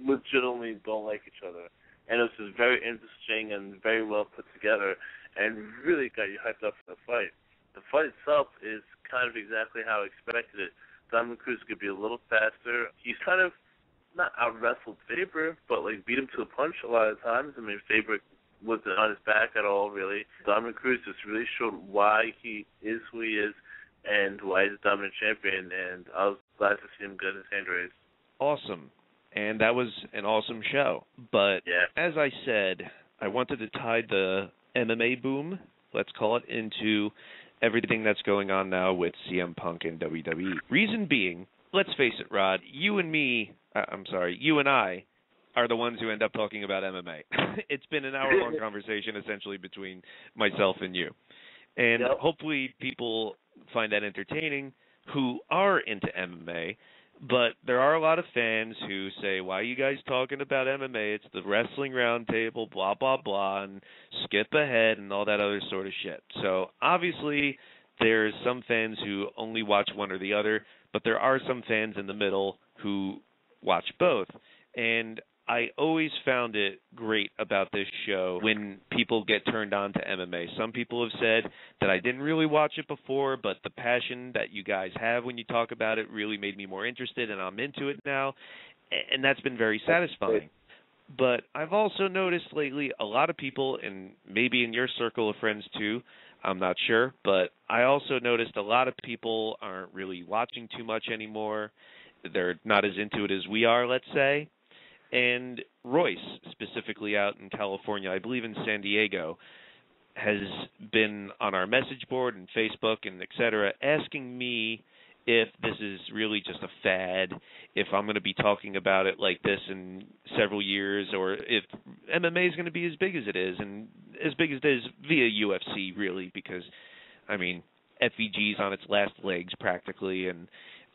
legitimately don't like each other. And it was just very interesting and very well put together and really got you hyped up for the fight. The fight itself is kind of exactly how I expected it. Dominick Cruz could be a little faster. He's kind of not out-wrestled Faber, but like beat him to a punch a lot of times. I mean, Faber wasn't on his back at all, really. Dominick Cruz just really showed why he is who he is and why he's a dominant champion, and I was glad to see him get his hand raised. Awesome. And that was an awesome show. But as I said, I wanted to tie the MMA boom, let's call it, into everything that's going on now with CM Punk and WWE. Reason being, let's face it, Rod, you and I are the ones who end up talking about MMA. It's been an hour-long conversation, essentially, between myself and you. And hopefully people find that entertaining who are into MMA, but there are a lot of fans who say, why are you guys talking about MMA? It's the Wrestling Roundtable, blah, blah, blah, and skip ahead and all that other sort of shit. So obviously there's some fans who only watch one or the other, but there are some fans in the middle who watch both. And I always found it great about this show when people get turned on to MMA. Some people have said that I didn't really watch it before, but the passion that you guys have when you talk about it really made me more interested, and I'm into it now. And that's been very satisfying. But I've also noticed lately a lot of people, and maybe in your circle of friends too, I'm not sure, but I also noticed a lot of people aren't really watching too much anymore. They're not as into it as we are, let's say. And Royce, specifically out in California, I believe in San Diego, has been on our message board and Facebook and et cetera, asking me if this is really just a fad, if I'm going to be talking about it like this in several years, or if MMA is going to be as big as it is, and as big as it is via UFC, really, because, I mean, FVG's on its last legs practically, and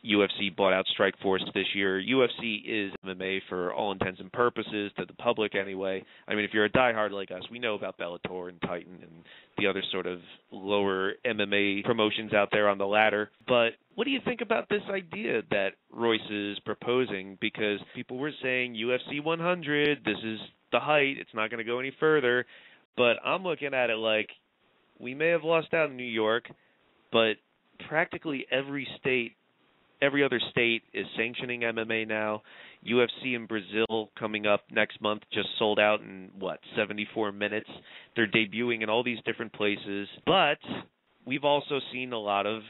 UFC bought out Strikeforce this year. UFC is MMA for all intents and purposes, to the public anyway. I mean, if you're a diehard like us, we know about Bellator and Titan and the other sort of lower MMA promotions out there on the ladder. But what do you think about this idea that Royce is proposing? Because people were saying UFC 100, this is the height, it's not going to go any further. But I'm looking at it like we may have lost out in New York, but practically every other state is sanctioning MMA now. UFC in Brazil coming up next month just sold out in, 74 minutes. They're debuting in all these different places. But we've also seen a lot of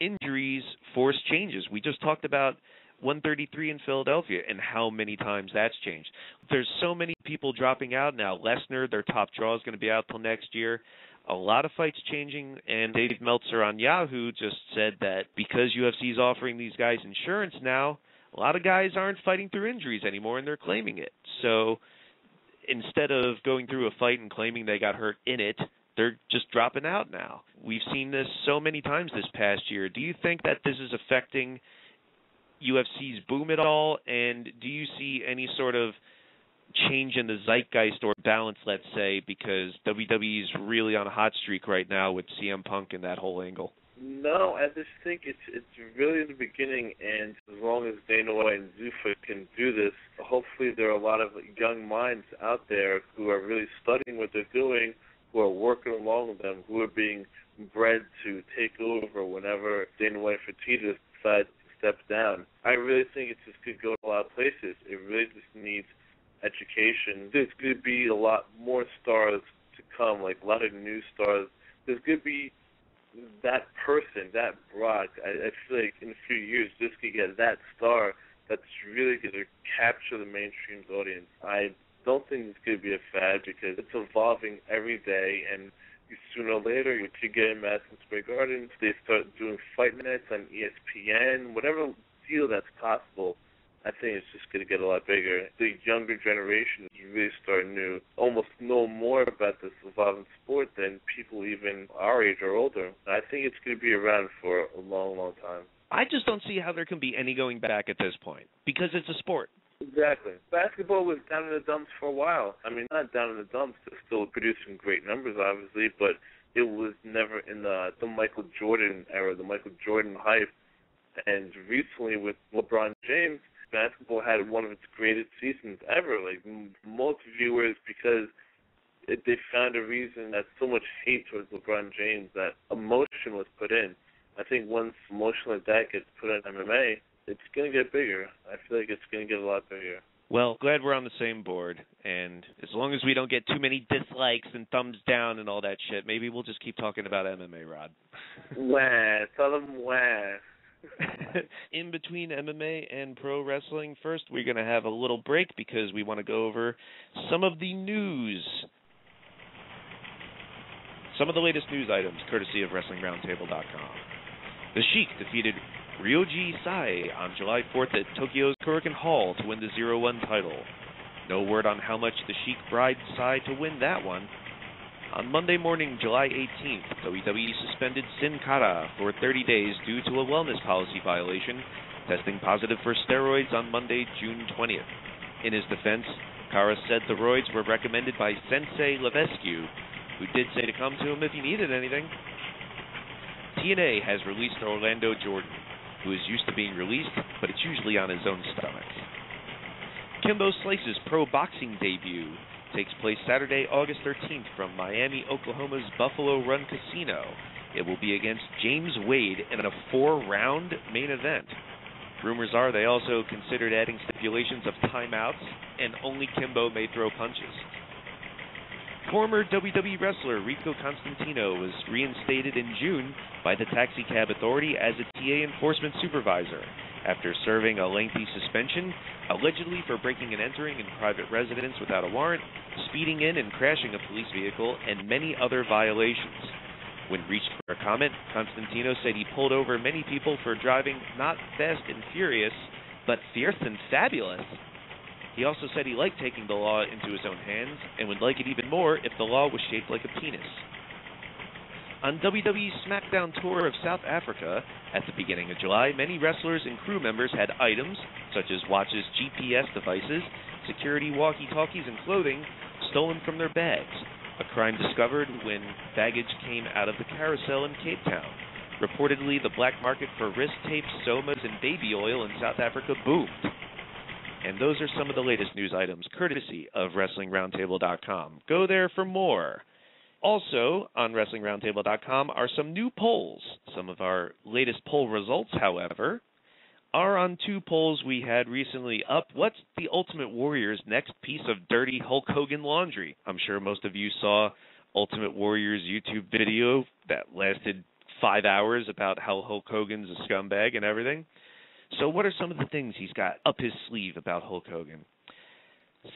injuries, forced changes. We just talked about 133 in Philadelphia and how many times that's changed. There's so many people dropping out now. Lesnar, their top draw, is going to be out till next year. A lot of fights changing, and Dave Meltzer on Yahoo just said that because UFC is offering these guys insurance now, a lot of guys aren't fighting through injuries anymore, and they're claiming it. So instead of going through a fight and claiming they got hurt in it, they're just dropping out now. We've seen this so many times this past year. Do you think that this is affecting UFC's boom at all, and do you see any sort of change in the zeitgeist or balance, let's say, because WWE is really on a hot streak right now with CM Punk and that whole angle? No, I just think it's really the beginning, and as long as Dana White and Zuffa can do this, hopefully there are a lot of young minds out there who are really studying what they're doing, who are working along with them, who are being bred to take over whenever Dana White for Tito decides to step down. I really think it just could go to a lot of places. It really just needs education. There's going to be a lot more stars to come, like a lot of new stars. There's going to be that person, that Brock. I feel like in a few years, this could get that star that's really going to capture the mainstream audience. I don't think it's going to be a fad because it's evolving every day, and sooner or later, you could get in Madison Square Garden. They start doing fight nights on ESPN, whatever deal that's possible. I think it's just going to get a lot bigger. The younger generation is really starting to almost know more about this evolving sport than people even our age or older. I think it's going to be around for a long, long time. I just don't see how there can be any going back at this point because it's a sport. Exactly. Basketball was down in the dumps for a while. I mean, not down in the dumps. They're still producing great numbers, obviously, but it was never in the Michael Jordan era, the Michael Jordan hype. And recently with LeBron James, basketball had one of its greatest seasons ever. Like, most viewers, because they found a reason that so much hate towards LeBron James, that emotion was put in. I think once emotion like that gets put in MMA, it's going to get bigger. I feel like it's going to get a lot bigger. Well, glad we're on the same board, and as long as we don't get too many dislikes and thumbs down and all that shit, maybe we'll just keep talking about MMA, Rod. Wah, tell them wah. In between MMA and pro wrestling, first we're going to have a little break because we want to go over some of the news. Some of the latest news items, courtesy of WrestlingRoundtable.com. The Sheik defeated Ryoji Sai on July 4th at Tokyo's Korakuen Hall to win the 0-1 title. No word on how much the Sheik bribed Sai to win that one. On Monday morning, July 18th, WWE suspended Sin Cara for 30 days due to a wellness policy violation, testing positive for steroids on Monday, June 20th. In his defense, Cara said the roids were recommended by Sensei Levesque, who did say to come to him if he needed anything. TNA has released Orlando Jordan, who is used to being released, but it's usually on his own stomach. Kimbo Slice's pro boxing debut takes place Saturday, August 13th from Miami, Oklahoma's Buffalo Run Casino. It will be against James Wade in a 4-round main event. Rumors are they also considered adding stipulations of timeouts, and only Kimbo may throw punches. Former WWE wrestler Rico Constantino was reinstated in June by the Taxi Cab Authority as a TA enforcement supervisor after serving a lengthy suspension, allegedly for breaking and entering in private residence without a warrant, speeding in and crashing a police vehicle, and many other violations. When reached for a comment, Constantino said he pulled over many people for driving not fast and furious, but fierce and fabulous. He also said he liked taking the law into his own hands and would like it even more if the law was shaped like a penis. On WWE's SmackDown tour of South Africa at the beginning of July, many wrestlers and crew members had items such as watches, GPS devices, security walkie-talkies, and clothing stolen from their bags, a crime discovered when baggage came out of the carousel in Cape Town. Reportedly, the black market for wrist tapes, somas, and baby oil in South Africa boomed. And those are some of the latest news items, courtesy of WrestlingRoundtable.com. Go there for more. Also, on WrestlingRoundtable.com are some new polls. Some of our latest poll results, however, are on two polls we had recently up. What's the Ultimate Warrior's next piece of dirty Hulk Hogan laundry? I'm sure most of you saw Ultimate Warrior's YouTube video that lasted 5 hours about how Hulk Hogan's a scumbag and everything. So what are some of the things he's got up his sleeve about Hulk Hogan?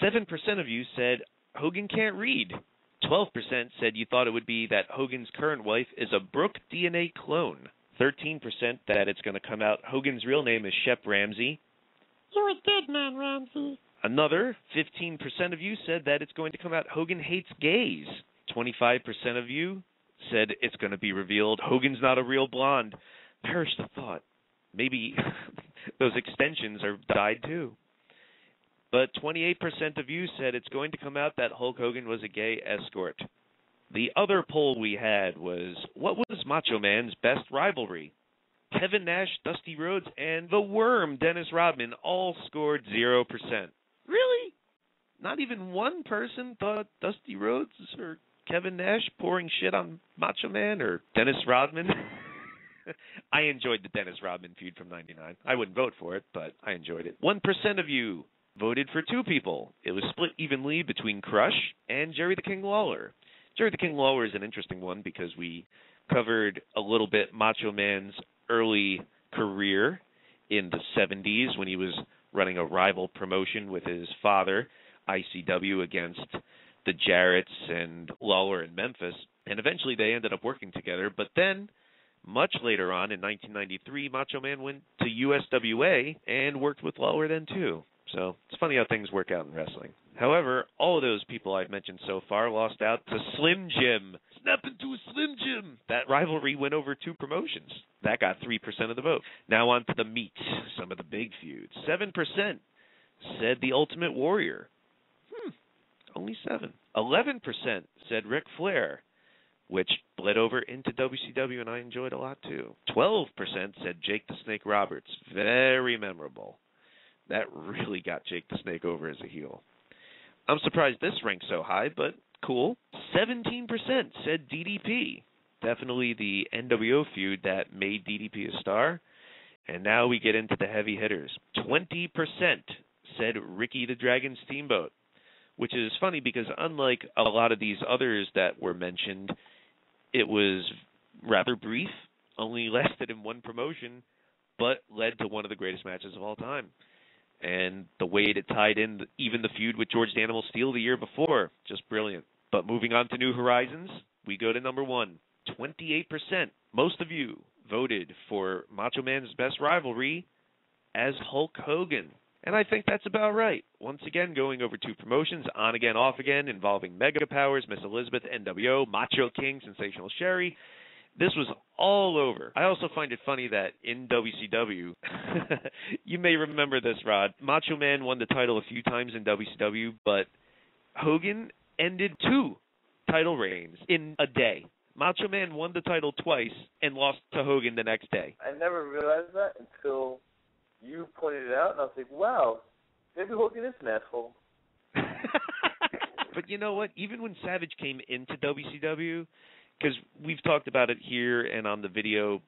7% of you said Hogan can't read. 12% said you thought it would be that Hogan's current wife is a Brooke DNA clone. 13% that it's going to come out Hogan's real name is Shep Ramsey. You're a dead man, Ramsey. Another 15% of you said that it's going to come out Hogan hates gays. 25% of you said it's going to be revealed Hogan's not a real blonde. Perish the thought. Maybe those extensions are dyed too. But 28% of you said it's going to come out that Hulk Hogan was a gay escort. The other poll we had was, what was Macho Man's best rivalry? Kevin Nash, Dusty Rhodes, and The Worm, Dennis Rodman, all scored 0%. Really? Not even one person thought Dusty Rhodes or Kevin Nash pouring shit on Macho Man or Dennis Rodman? I enjoyed the Dennis Rodman feud from '99. I wouldn't vote for it, but I enjoyed it. 1% of you voted for two people. It was split evenly between Crush and Jerry the King Lawler. Jerry the King Lawler is an interesting one because we covered a little bit Macho Man's early career in the 70s when he was running a rival promotion with his father, ICW, against the Jarretts and Lawler in Memphis. And eventually they ended up working together, but then much later on in 1993, Macho Man went to USWA and worked with Lawler then too. So it's funny how things work out in wrestling. However, all of those people I've mentioned so far lost out to Slim Jim. Snap into a Slim Jim! That rivalry went over two promotions. That got 3% of the vote. Now on to the meat, some of the big feuds. 7% said the Ultimate Warrior. Only 7. 11% said Ric Flair, which bled over into WCW, and I enjoyed a lot, too. 12% said Jake the Snake Roberts. Very memorable. That really got Jake the Snake over as a heel. I'm surprised this ranked so high, but cool. 17% said DDP. Definitely the NWO feud that made DDP a star. And now we get into the heavy hitters. 20% said Ricky the Dragon Steamboat, which is funny because unlike a lot of these others that were mentioned, it was rather brief, only lasted in one promotion, but led to one of the greatest matches of all time. And the way it tied in even the feud with George the Animal Steel the year before, just brilliant. But moving on to New Horizons, we go to number one. 28%, most of you, voted for Macho Man's best rivalry as Hulk Hogan. And I think that's about right. Once again, going over two promotions, on again, off again, involving Mega Powers, Miss Elizabeth, NWO, Macho King, Sensational Sherry. This was all over. I also find it funny that in WCW, you may remember this, Rod, Macho Man won the title a few times in WCW, but Hogan ended two title reigns in a day. Macho Man won the title twice and lost to Hogan the next day. I never realized that until you pointed it out, and I was like, wow, maybe Hogan is an asshole. But you know what? Even when Savage came into WCW, because we've talked about it here and on the video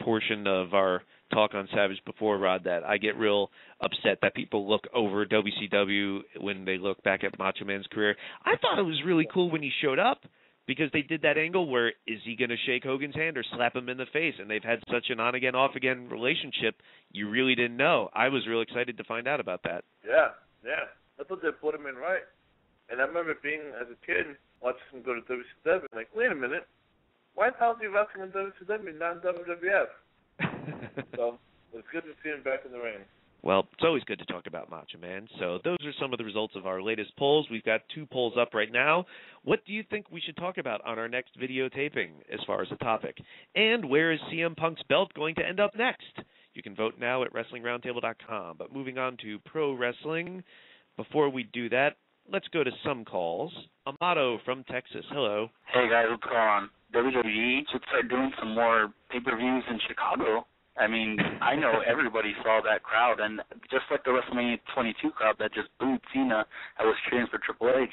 portion of our talk on Savage before, Rod, that I get real upset that people look over WCW when they look back at Macho Man's career. I thought it was really cool when he showed up, because they did that angle where is he going to shake Hogan's hand or slap him in the face? And they've had such an on-again, off-again relationship, you really didn't know. I was real excited to find out about that. Yeah. I thought they put him in right. And I remember being, as a kid, watching him go to WCW. I'm like, wait a minute. Why the hell is he wrestling in WCW and not in WWF? So it's good to see him back in the ring. Well, it's always good to talk about Macho Man. So those are some of the results of our latest polls. We've got 2 polls up right now. What do you think we should talk about on our next video taping as far as the topic? And where is CM Punk's belt going to end up next? You can vote now at WrestlingRoundtable.com. But moving on to pro wrestling, before we do that, let's go to some calls. Amato from Texas. Hello. Hey, guys. What's going on? WWE should start doing some more pay-per-views in Chicago. I mean, I know everybody saw that crowd, and just like the WrestleMania 22 crowd that just booed Cena, I was cheering for Triple H.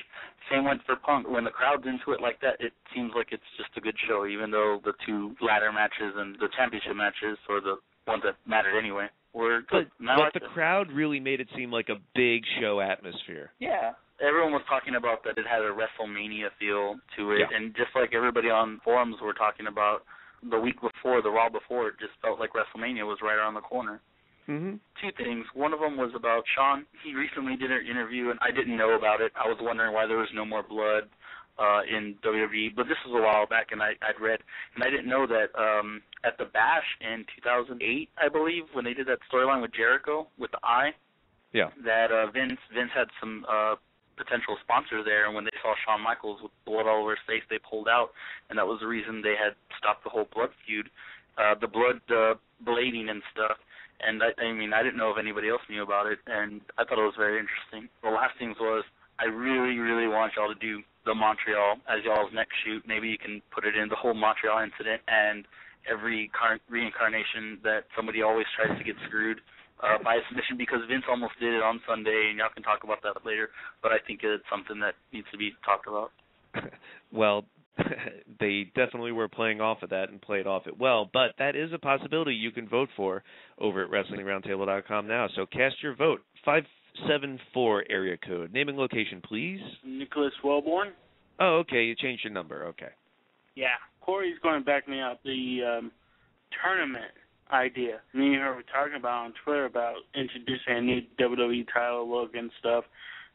Same went for Punk. When the crowd's into it like that, it seems like it's just a good show, even though the 2 ladder matches and the championship matches, or the ones that mattered anyway, were good. But the crowd really made it seem like a big show atmosphere. Yeah. Everyone was talking about that it had a WrestleMania feel to it, yeah. And just like everybody on forums were talking about, the week before, the Raw before, it just felt like WrestleMania was right around the corner. Mm-hmm. 2 things. One of them was about Sean. He recently did an interview, and I didn't know about it. I was wondering why there was no more blood in WWE, but this was a while back, and I'd read, and I didn't know that at the Bash in 2008, I believe, when they did that storyline with Jericho, with the eye, yeah, that Vince had some potential sponsor there, and when they saw Shawn Michaels with blood all over his face, they pulled out, and that was the reason they had stopped the whole blood feud, the blood blading and stuff. And I mean, I didn't know if anybody else knew about it, and I thought it was very interesting. The last thing was, I really, really want y'all to do the Montreal as y'all's next shoot. Maybe you can put it in the whole Montreal incident and every reincarnation that somebody always tries to get screwed by submission, because Vince almost did it on Sunday, and y'all can talk about that later, but I think it's something that needs to be talked about. Well, they definitely were playing off of that and played off it well, but that is a possibility you can vote for over at WrestlingRoundtable.com now, so cast your vote. 574 area code. Name and location, please. Nicholas Wellborn. Oh, okay, you changed your number, okay. Yeah, Corey's going to back me up. The tournament idea. Me and her were talking about on Twitter about introducing a new WWE title look and stuff.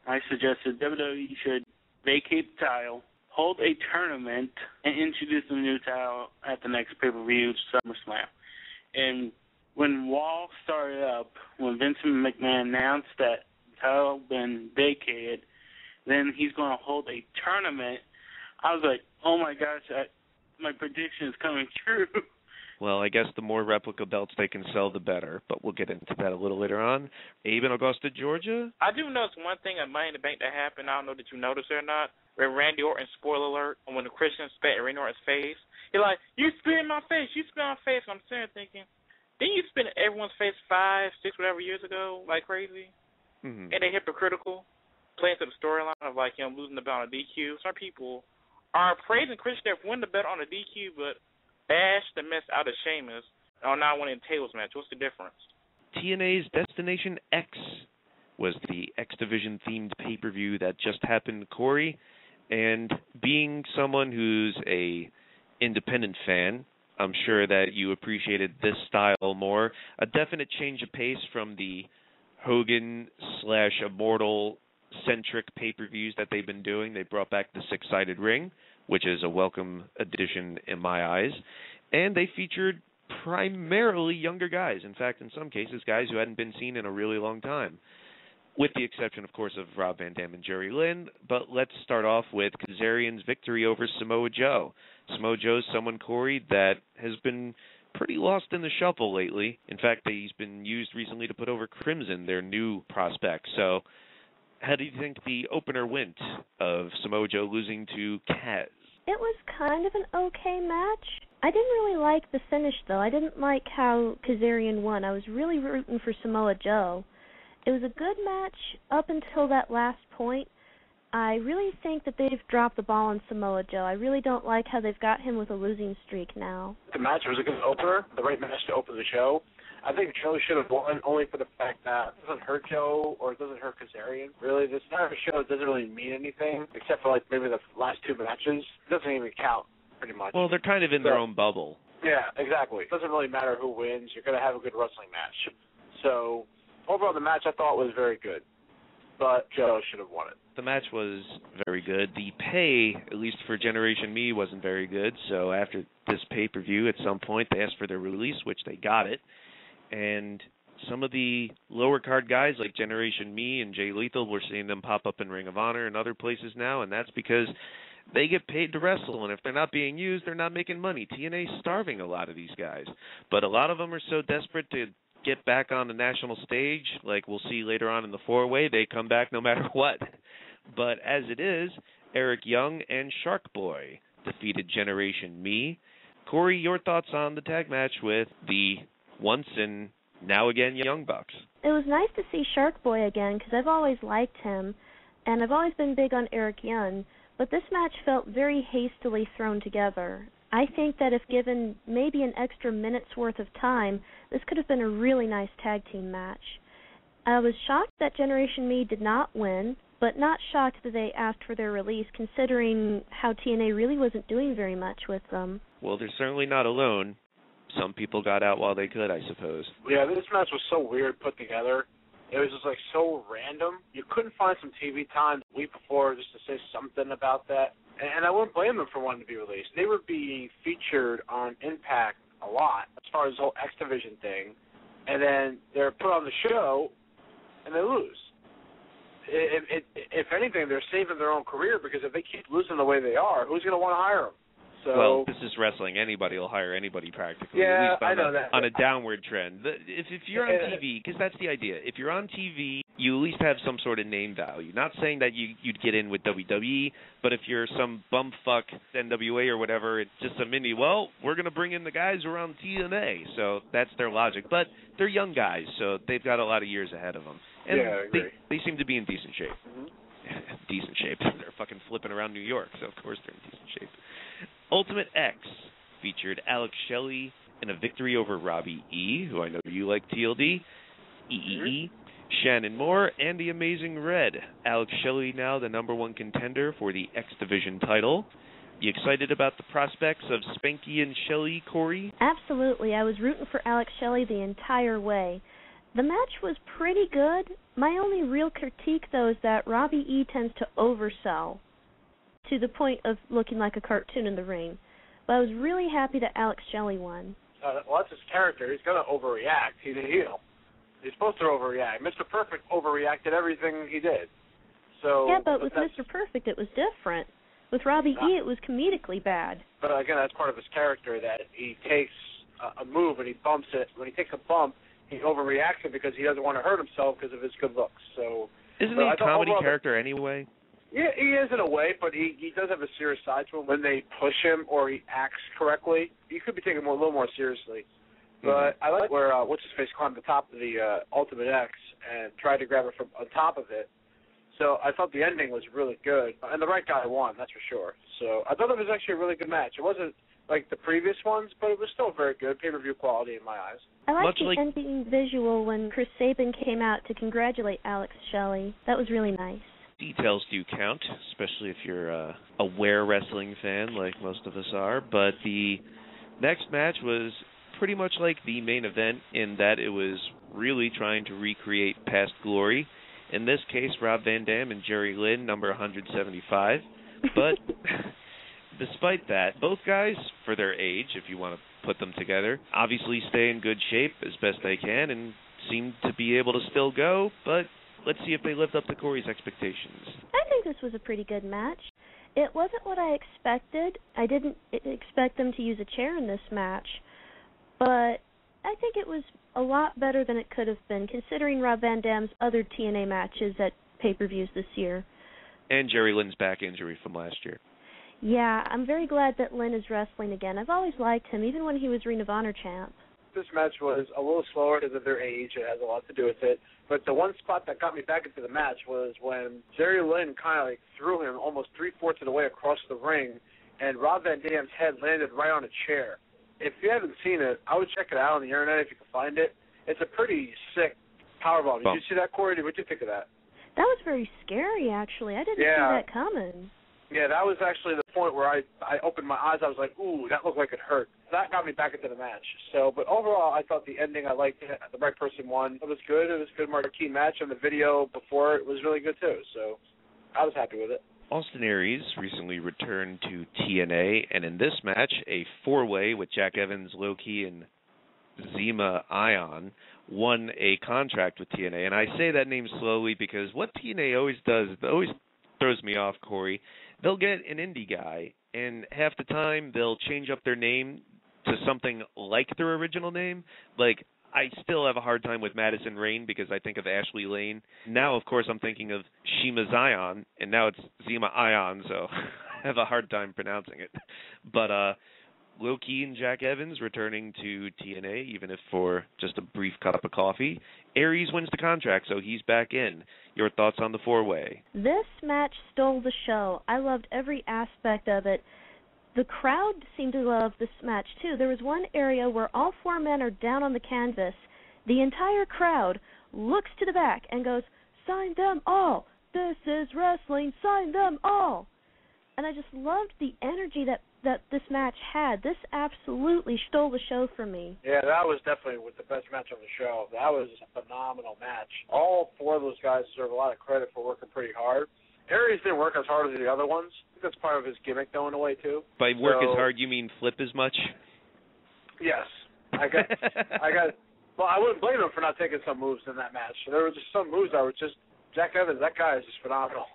I suggested WWE should vacate the title, hold a tournament, and introduce a new title at the next pay-per-view, SummerSlam. And when Raw started up, when Vincent McMahon announced that the title had been vacated, then he's going to hold a tournament, I was like, oh my gosh, my prediction is coming true. Well, I guess the more replica belts they can sell, the better, but we'll get into that a little later on. Abe in Augusta, Georgia? I do notice one thing at Money in the Bank that happened. I don't know if you noticed it or not. Where Randy Orton, spoiler alert, when the Christian spat at Randy Orton's face, he's like, you spit in my face, you spit in my face. And I'm sitting there thinking, didn't you spit in everyone's face 5, 6, whatever years ago, like crazy? Mm-hmm. And they're hypocritical, playing to the storyline of, like, you know, losing the belt on a DQ. Some people are praising Christian that won the belt on a DQ, but bash the mess out of Sheamus on not winning the tables match. What's the difference? TNA's Destination X was the X Division themed pay-per-view that just happened, Corey. And being someone who's a independent fan, I'm sure that you appreciated this style more. A definite change of pace from the Hogan/Immortal-centric pay-per-views that they've been doing. They brought back the 6-sided ring, which is a welcome addition in my eyes. And they featured primarily younger guys. In fact, in some cases, guys who hadn't been seen in a really long time, with the exception, of course, of Rob Van Dam and Jerry Lynn. But let's start off with Kazarian's victory over Samoa Joe. Samoa Joe's someone, Corey, that has been pretty lost in the shuffle lately. In fact, he's been used recently to put over Crimson, their new prospect. So how do you think the opener went of Samoa Joe losing to Kaz? It was kind of an okay match. I didn't really like the finish, though. I didn't like how Kazarian won. I was really rooting for Samoa Joe. It was a good match up until that last point. I really think that they've dropped the ball on Samoa Joe. I really don't like how they've got him with a losing streak now. The match was a good opener, the right match to open the show. I think Joe should have won only for the fact that it doesn't hurt Joe or it doesn't hurt Kazarian. Really, this type of show doesn't really mean anything except for like maybe the last two matches. It doesn't even count pretty much. Well, they're kind of in their own bubble. Yeah, exactly. It doesn't really matter who wins. You're going to have a good wrestling match. So overall, the match I thought was very good, but Joe should have won it. The match was very good. The pay, at least for Generation Me, wasn't very good. So after this pay-per-view, at some point, they asked for their release, which they got it. And some of the lower card guys like Generation Me and Jay Lethal, we're seeing them pop up in Ring of Honor and other places now, and that's because they get paid to wrestle, and if they're not being used, they're not making money. TNA's starving a lot of these guys. But a lot of them are so desperate to get back on the national stage, like we'll see later on in the four-way, they come back no matter what. But as it is, Eric Young and Shark Boy defeated Generation Me. Corey, your thoughts on the tag match with the once and now again Young Bucks? It was nice to see Shark Boy again because I've always liked him, and I've always been big on Eric Young, but this match felt very hastily thrown together. I think that if given maybe an extra minute's worth of time, this could have been a really nice tag team match. I was shocked that Generation Me did not win, but not shocked that they asked for their release, considering how TNA really wasn't doing very much with them. Well, they're certainly not alone. Some people got out while they could, I suppose. Yeah, this match was so weird put together. It was just, like, so random. You couldn't find some TV time the week before just to say something about that. And I wouldn't blame them for wanting to be released. They were being featured on Impact a lot as far as the whole X Division thing. And then they're put on the show, and they lose. If anything, they're saving their own career because if they keep losing the way they are, who's going to want to hire them? So, well, this is wrestling. Anybody will hire anybody practically. Yeah, I know that. On a downward trend. If you're on TV, because that's the idea. If you're on TV, you at least have some sort of name value. Not saying that you'd get in with WWE, but if you're some bumfuck NWA or whatever, it's just some indie, well, we're going to bring in the guys who are on TNA. So that's their logic. But they're young guys, so they've got a lot of years ahead of them. And yeah, I agree. They seem to be in decent shape. Mm-hmm. Decent shape. They're fucking flipping around New York, so of course they're in decent shape. Ultimate X featured Alex Shelley in a victory over Robbie E, who I know you like, TLD, EEE, Shannon Moore, and the Amazing Red. Alex Shelley now the #1 contender for the X Division title. You excited about the prospects of Spanky and Shelley, Corey? Absolutely. I was rooting for Alex Shelley the entire way. The match was pretty good. My only real critique, though, is that Robbie E tends to oversell to the point of looking like a cartoon in the ring. But I was really happy that Alex Shelley won. Well, that's his character. He's going to overreact. He's a heel. He's supposed to overreact. Mr. Perfect overreacted everything he did. So yeah, but with Mr. Perfect, it was different. With Robbie E, it was comedically bad. But again, that's part of his character, that he takes a move and he bumps it. When he takes a bump, he overreacted because he doesn't want to hurt himself because of his good looks. So isn't he a comedy character anyway? Yeah, he is in a way, but he does have a serious side to him when they push him or he acts correctly. You could be taking him a little more seriously. But I like where What's-His-Face climbed the top of the Ultimate X and tried to grab it from on top of it. So I thought the ending was really good. And the right guy won, that's for sure. So I thought it was actually a really good match. It wasn't like the previous ones, but it was still very good, pay-per-view quality in my eyes. I liked the ending visual when Chris Sabin came out to congratulate Alex Shelley. That was really nice. Details do count, especially if you're a aware wrestling fan like most of us are, but the next match was pretty much like the main event in that it was really trying to recreate past glory. In this case, Rob Van Dam and Jerry Lynn, number 175, but despite that, both guys, for their age, if you want to put them together, obviously stay in good shape as best they can and seem to be able to still go, but let's see if they lived up to Corey's expectations. I think this was a pretty good match. It wasn't what I expected. I didn't expect them to use a chair in this match, but I think it was a lot better than it could have been, considering Rob Van Dam's other TNA matches at pay-per-views this year. And Jerry Lynn's back injury from last year. Yeah, I'm very glad that Lynn is wrestling again. I've always liked him, even when he was Ring of Honor champ. This match was a little slower because of their age. It has a lot to do with it. But the one spot that got me back into the match was when Jerry Lynn kind of like threw him almost three-fourths of the way across the ring, and Rob Van Dam's head landed right on a chair. If you haven't seen it, I would check it out on the internet if you can find it. It's a pretty sick powerbomb. Did you see that, Corey? What did you think of that? That was very scary, actually. I didn't see that coming. Yeah, that was actually the point where I opened my eyes. I was like, ooh, that looked like it hurt. That got me back into the match. So, but overall, I thought the ending, I liked it. The right person won. It was good. It was a good marquee match, and the video before it was really good, too. So I was happy with it. Austin Aries recently returned to TNA, and in this match, a four-way with Jack Evans, Loki, and Zima Ion won a contract with TNA. And I say that name slowly because what TNA always does, it always throws me off, Corey. They'll get an indie guy, and half the time they'll change up their name to something like their original name. Like, I still have a hard time with Madison Rayne because I think of Ashley Lane. Now, of course, I'm thinking of Shima Zion, and now it's Zima Ion, so I have a hard time pronouncing it. But Loki and Jack Evans returning to TNA, even if for just a brief cup of coffee. Aries wins the contract, so he's back in. Your thoughts on the four-way? This match stole the show. I loved every aspect of it. The crowd seemed to love this match, too. There was one area where all four men are down on the canvas. The entire crowd looks to the back and goes, "Sign them all! This is wrestling! Sign them all!" And I just loved the energy that this match had. This absolutely stole the show for me. Yeah, that was definitely the best match on the show. That was a phenomenal match. All four of those guys deserve a lot of credit for working pretty hard. Aries didn't work as hard as the other ones. That's part of his gimmick, though, in a way, too. By work as hard, you mean flip as much? Yes. Well, I wouldn't blame him for not taking some moves in that match. There were just some moves that were just, Jack Evans, that guy is just phenomenal.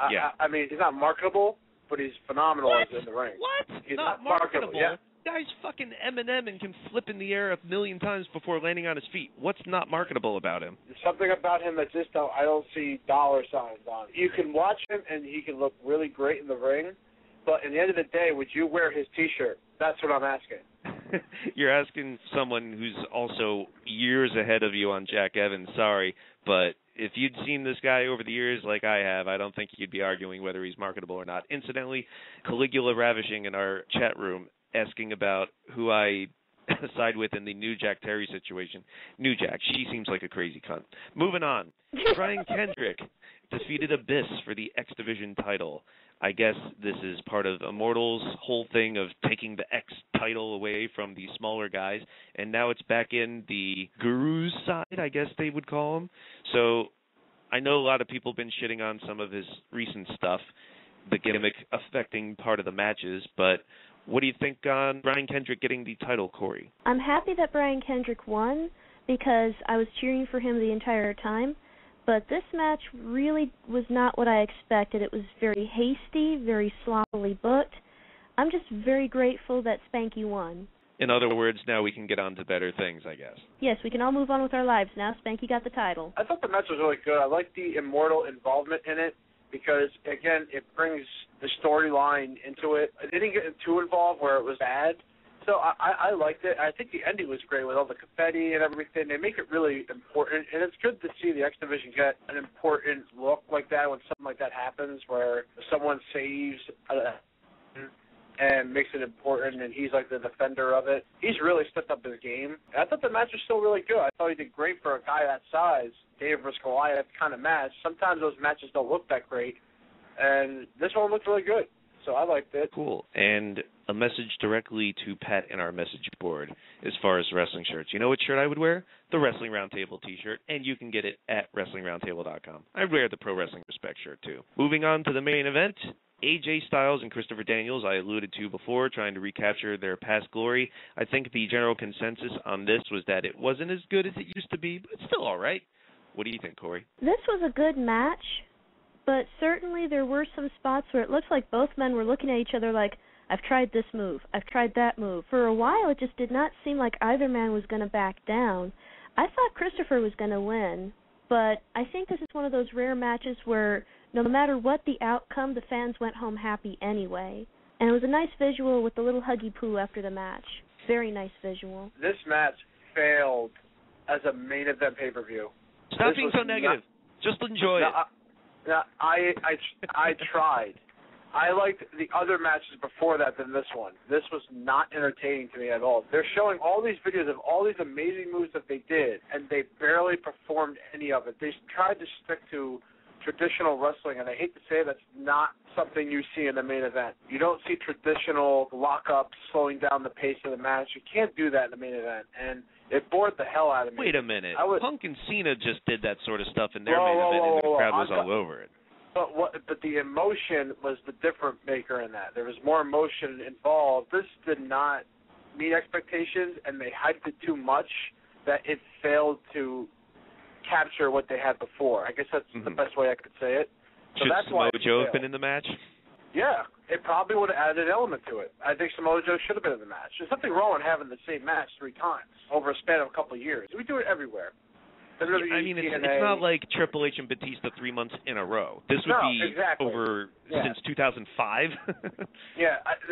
I mean, he's not marketable, but he's phenomenal in the ring. What? He's not marketable? Yeah. The guy's fucking Eminem and can flip in the air 1,000,000 times before landing on his feet. What's not marketable about him? There's something about him that just I don't see dollar signs on. You can watch him, and he can look really great in the ring, but at the end of the day, would you wear his T-shirt? That's what I'm asking. You're asking someone who's also years ahead of you on Jack Evans. Sorry, but if you'd seen this guy over the years like I have, I don't think you'd be arguing whether he's marketable or not. Incidentally, Caligula Ravishing in our chat room asking about who I side with in the New Jack Terry situation. New Jack, she seems like a crazy cunt. Moving on. Brian Kendrick defeated Abyss for the X Division title. I guess this is part of Immortals' whole thing of taking the X title away from the smaller guys, and now it's back in the Guru's side, I guess they would call him. So I know a lot of people have been shitting on some of his recent stuff, the gimmick affecting part of the matches, but what do you think on Brian Kendrick getting the title, Corey? I'm happy that Brian Kendrick won because I was cheering for him the entire time, but this match really was not what I expected. It was very hasty, very sloppily booked. I'm just very grateful that Spanky won. In other words, now we can get on to better things, I guess. Yes, we can all move on with our lives now. Spanky got the title. I thought the match was really good. I liked the Immortal involvement in it, because, again, it brings the storyline into it. It didn't get too involved where it was bad. So I liked it. I think the ending was great with all the confetti and everything. They make it really important, and it's good to see the X Division get an important look like that when something like that happens, where someone saves and makes it important, and he's like the defender of it. He's really stepped up his game. And I thought the match was still really good. I thought he did great for a guy that size. Dave versus Goliath kind of match. Sometimes those matches don't look that great, and this one looked really good, so I liked it. Cool. And a message directly to Pat in our message board as far as wrestling shirts. You know what shirt I would wear? The Wrestling Roundtable T-shirt, and you can get it at WrestlingRoundtable.com. I'd wear the Pro Wrestling Respect shirt, too. Moving on to the main event, AJ Styles and Christopher Daniels, I alluded to before, trying to recapture their past glory. I think the general consensus on this was that it wasn't as good as it used to be, but it's still all right. What do you think, Corey? This was a good match, but certainly there were some spots where it looks like both men were looking at each other like, I've tried this move, I've tried that move. For a while, it just did not seem like either man was going to back down. I thought Christopher was going to win, but I think this is one of those rare matches where no matter what the outcome, the fans went home happy anyway. And it was a nice visual with the little huggy poo after the match. Very nice visual. This match failed as a main event pay-per-view. Stop being so negative. Just enjoy it. I tried. I liked the other matches before that than this one. This was not entertaining to me at all. They're showing all these videos of all these amazing moves that they did, and they barely performed any of it. They tried to stick to traditional wrestling, and I hate to say that's not something you see in the main event. You don't see traditional lockups, slowing down the pace of the match. You can't do that in the main event, and it bored the hell out of me. Wait a minute. Punk and Cena just did that sort of stuff in their main event, and the crowd was all over it. But the emotion was the difference maker in that. There was more emotion involved. This did not meet expectations, and they hyped it too much that it failed to capture what they had before. I guess that's the best way I could say it. So should Samoa Joe have been in the match? Yeah, it probably would have added an element to it. I think Samoa Joe should have been in the match. There's nothing wrong with having the same match 3 times over a span of a couple of years. We do it everywhere. I mean, it's not like Triple H and Batista 3 months in a row. This would be over since 2005.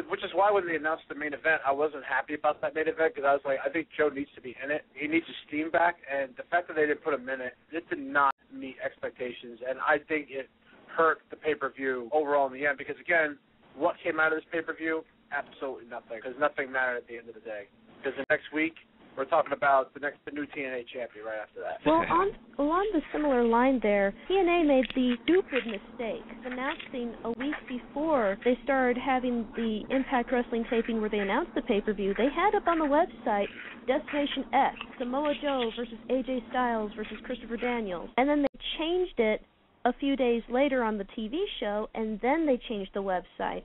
Which is why when they announced the main event, I wasn't happy about that main event, because I was like, I think Joe needs to be in it. He needs to steam back, and the fact that they didn't put him in it, it did not meet expectations, and I think it hurt the pay-per-view overall in the end, because, again, what came out of this pay-per-view? Absolutely nothing, because nothing mattered at the end of the day. Because the next week, we're talking about the new TNA champion right after that. Well, along the similar line there, TNA made the stupid mistake of announcing a week before they started having the Impact Wrestling taping where they announced the pay-per-view. They had up on the website Destination X, Samoa Joe versus AJ Styles versus Christopher Daniels. And then they changed it a few days later on the TV show, and then they changed the website.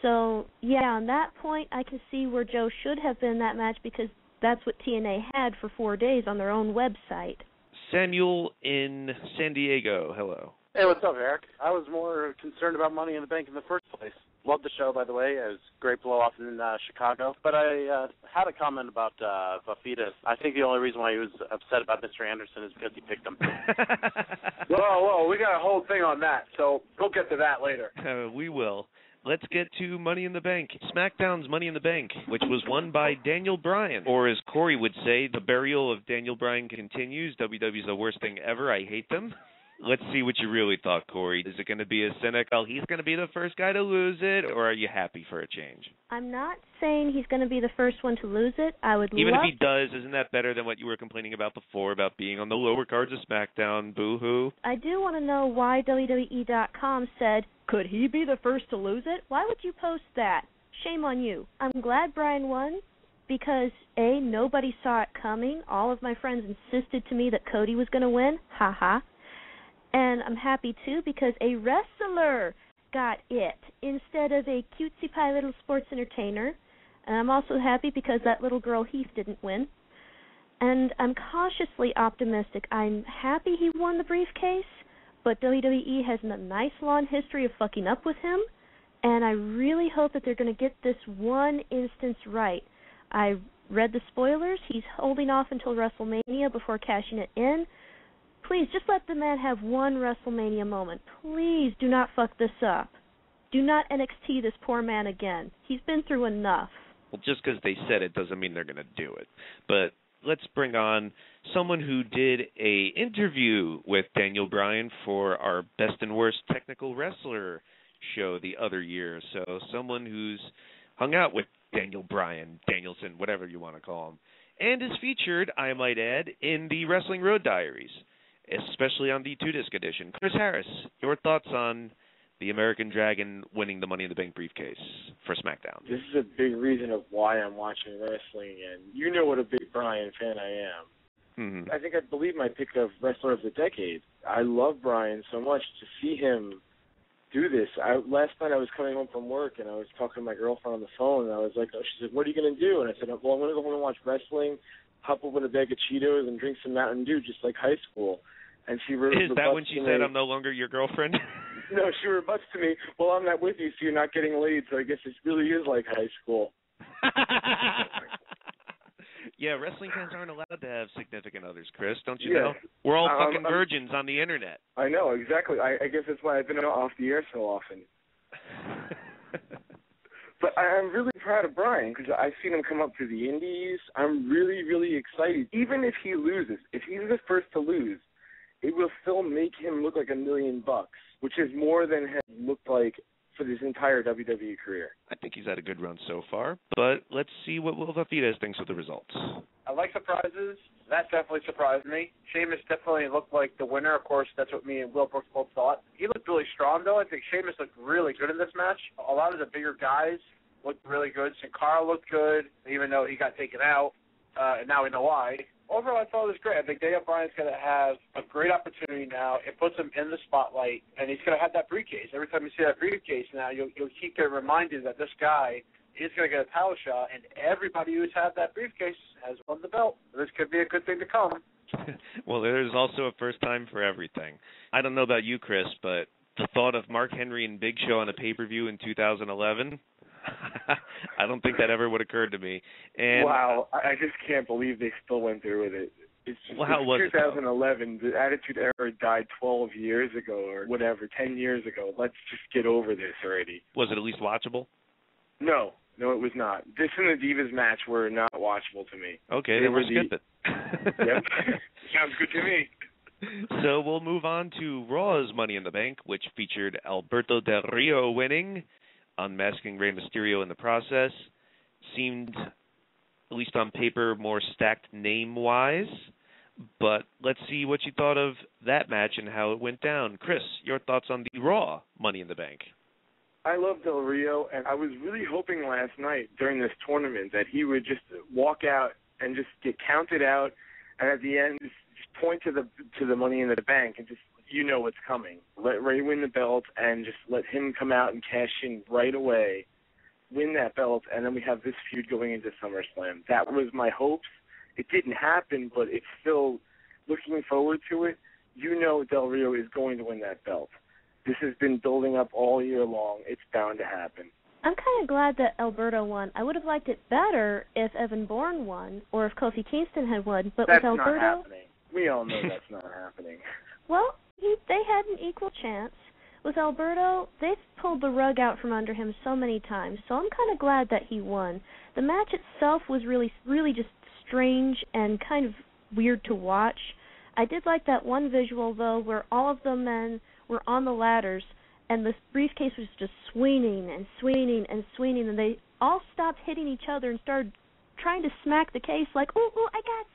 So, yeah, on that point, I can see where Joe should have been in that match, because that's what TNA had for 4 days on their own website. Samuel in San Diego, hello. Hey, what's up, Eric? I was more concerned about Money in the Bank in the first place. Loved the show, by the way. It was a great blow-off in Chicago. But I had a comment about Vafiades. I think the only reason why he was upset about Mr. Anderson is because he picked him. whoa, we got a whole thing on that, so we'll get to that later. We will. Let's get to Money in the Bank. SmackDown's Money in the Bank, which was won by Daniel Bryan. Or as Corey would say, the burial of Daniel Bryan continues. WWE's the worst thing ever. I hate them. Let's see what you really thought, Corey. Is it going to be a cynical, he's going to be the first guy to lose it, or are you happy for a change? I'm not saying he's going to be the first one to lose it. I would even love if he does, isn't that better than what you were complaining about before, about being on the lower cards of SmackDown? Boo-hoo. I do want to know why WWE.com said, could he be the first to lose it? Why would you post that? Shame on you. I'm glad Bryan won, because, A, nobody saw it coming. All of my friends insisted to me that Cody was going to win. Ha-ha. And I'm happy, too, because a wrestler got it instead of a cutesy pie little sports entertainer. And I'm also happy because that little girl Heath didn't win. And I'm cautiously optimistic. I'm happy he won the briefcase, but WWE has a nice long history of fucking up with him. And I really hope that they're going to get this one instance right. I read the spoilers. He's holding off until WrestleMania before cashing it in. Please, just let the man have one WrestleMania moment. Please do not fuck this up. Do not NXT this poor man again. He's been through enough. Well, just because they said it doesn't mean they're going to do it. But let's bring on someone who did a interview with Daniel Bryan for our Best and Worst Technical Wrestler show the other year. So someone who's hung out with Daniel Bryan, Danielson, whatever you want to call him, and is featured, I might add, in the Wrestling Road Diaries, especially on the 2-disc edition. Chris Harris, your thoughts on the American Dragon winning the Money in the Bank briefcase for SmackDown? This is a big reason of why I'm watching wrestling, and you know what a big Bryan fan I am. I think I believe my pick of Wrestler of the Decade. I love Bryan so much. To see him do this, last night I was coming home from work, and I was talking to my girlfriend on the phone, and I was like, oh, she said, what are you going to do? And I said, well, I'm going to go home and watch wrestling, hop up with a bag of Cheetos, and drink some Mountain Dew, just like high school. And she rebuts. Is that when she said, I'm no longer your girlfriend? No, she rebuts to me, well, I'm not with you, so you're not getting laid, so I guess it really is like high school. Yeah, wrestling fans aren't allowed to have significant others, Chris, don't you know? We're all fucking virgins on the internet. I know, exactly. I guess that's why I've been off the air so often. But I'm really proud of Brian because I've seen him come up through the indies. I'm really, really excited. Even if he loses, if he's the first to lose, it will still make him look like $1 million, which is more than has looked like for his entire WWE career. I think he's had a good run so far, but let's see what Will Vafiades thinks of the results. I like surprises. That definitely surprised me. Sheamus definitely looked like the winner. Of course, that's what me and Will Brooks both thought. He looked really strong, though. I think Sheamus looked really good in this match. A lot of the bigger guys looked really good. Sin Cara looked good, even though he got taken out, and now we know why. Overall, I thought it was great. I think Daniel Bryan's going to have a great opportunity now. It puts him in the spotlight, and he's going to have that briefcase. Every time you see that briefcase now, you'll keep getting reminded that this guy is going to get a title shot, and everybody who's had that briefcase has won the belt. This could be a good thing to come. Well, there's also a first time for everything. I don't know about you, Chris, but the thought of Mark Henry and Big Show on a pay-per-view in 2011... I don't think that ever would have occurred to me. And wow, I just can't believe they still went through with it. It's just, well, how was 2011, the Attitude Era died 12 years ago or whatever, 10 years ago. Let's just get over this already. Was it at least watchable? No. No, it was not. This and the Divas match were not watchable to me. Okay, then we'll skip it. Yep. Sounds good to me. So we'll move on to Raw's Money in the Bank, which featured Alberto Del Rio winning, unmasking Rey Mysterio in the process. Seemed, at least on paper, more stacked name-wise. But let's see what you thought of that match and how it went down. Chris, your thoughts on the Raw Money in the Bank. I love Del Rio, and I was really hoping last night during this tournament that he would just walk out and just get counted out, and at the end just point to the Money in the Bank and just, you know what's coming. Let Ray win the belt and just let him come out and cash in right away, win that belt, and then we have this feud going into SummerSlam. That was my hopes. It didn't happen, but it's still looking forward to it. You know Del Rio is going to win that belt. This has been building up all year long. It's bound to happen. I'm kind of glad that Alberto won. I would have liked it better if Evan Bourne won or if Kofi Kingston had won. But that's with Alberto, not happening. We all know that's not happening. Well, they had an equal chance. With Alberto, they've pulled the rug out from under him so many times, so I'm kind of glad that he won. The match itself was really just strange and kind of weird to watch. I did like that one visual, though, where all of the men were on the ladders, and the briefcase was just swinging and swinging and swinging, and they all stopped hitting each other and started trying to smack the case like, ooh, I got.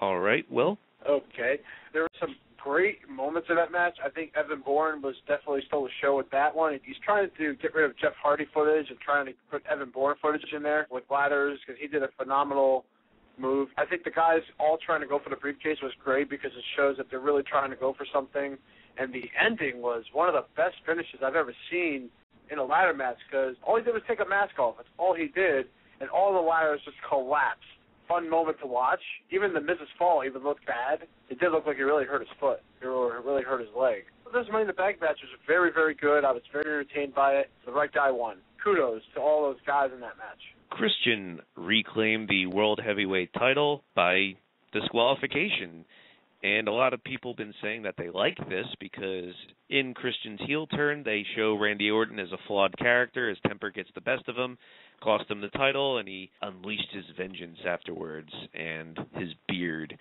All right, Will? Okay. There were some great moments in that match. I think Evan Bourne was definitely stole the show with that one. He's trying to get rid of Jeff Hardy footage and trying to put Evan Bourne footage in there with ladders because he did a phenomenal move. I think the guys all trying to go for the briefcase was great because it shows that they're really trying to go for something. And the ending was one of the best finishes I've ever seen in a ladder match because all he did was take a mask off. That's all he did, and all the ladders just collapsed. Fun moment to watch. Even the Miz's fall even looked bad. It did look like it really hurt his foot. It really hurt his leg. But this Money in the Bank match was very, very good. I was very entertained by it. The right guy won. Kudos to all those guys in that match. Christian reclaimed the World Heavyweight title by disqualification. And a lot of people have been saying that they like this because in Christian's heel turn, they show Randy Orton as a flawed character. His temper gets the best of him, cost him the title, and he unleashed his vengeance afterwards and his beard.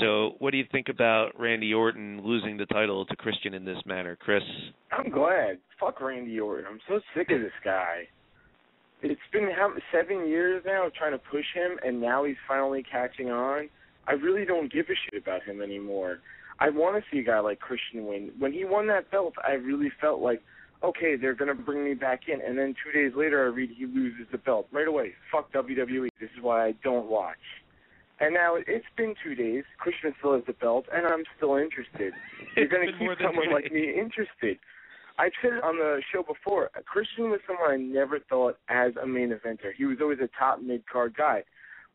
So what do you think about Randy Orton losing the title to Christian in this manner, Chris? I'm glad. Fuck Randy Orton. I'm so sick of this guy. It's been 7 years now trying to push him, and now he's finally catching on. I really don't give a shit about him anymore. I want to see a guy like Christian win. When he won that belt, I really felt like, okay, they're going to bring me back in. And then 2 days later, I read he loses the belt. Right away, fuck WWE. This is why I don't watch. And now it's been 2 days. Christian still has the belt, and I'm still interested. You're going to keep someone like me interested. I've said it on the show before. Christian was someone I never thought as a main eventer. He was always a top mid-card guy.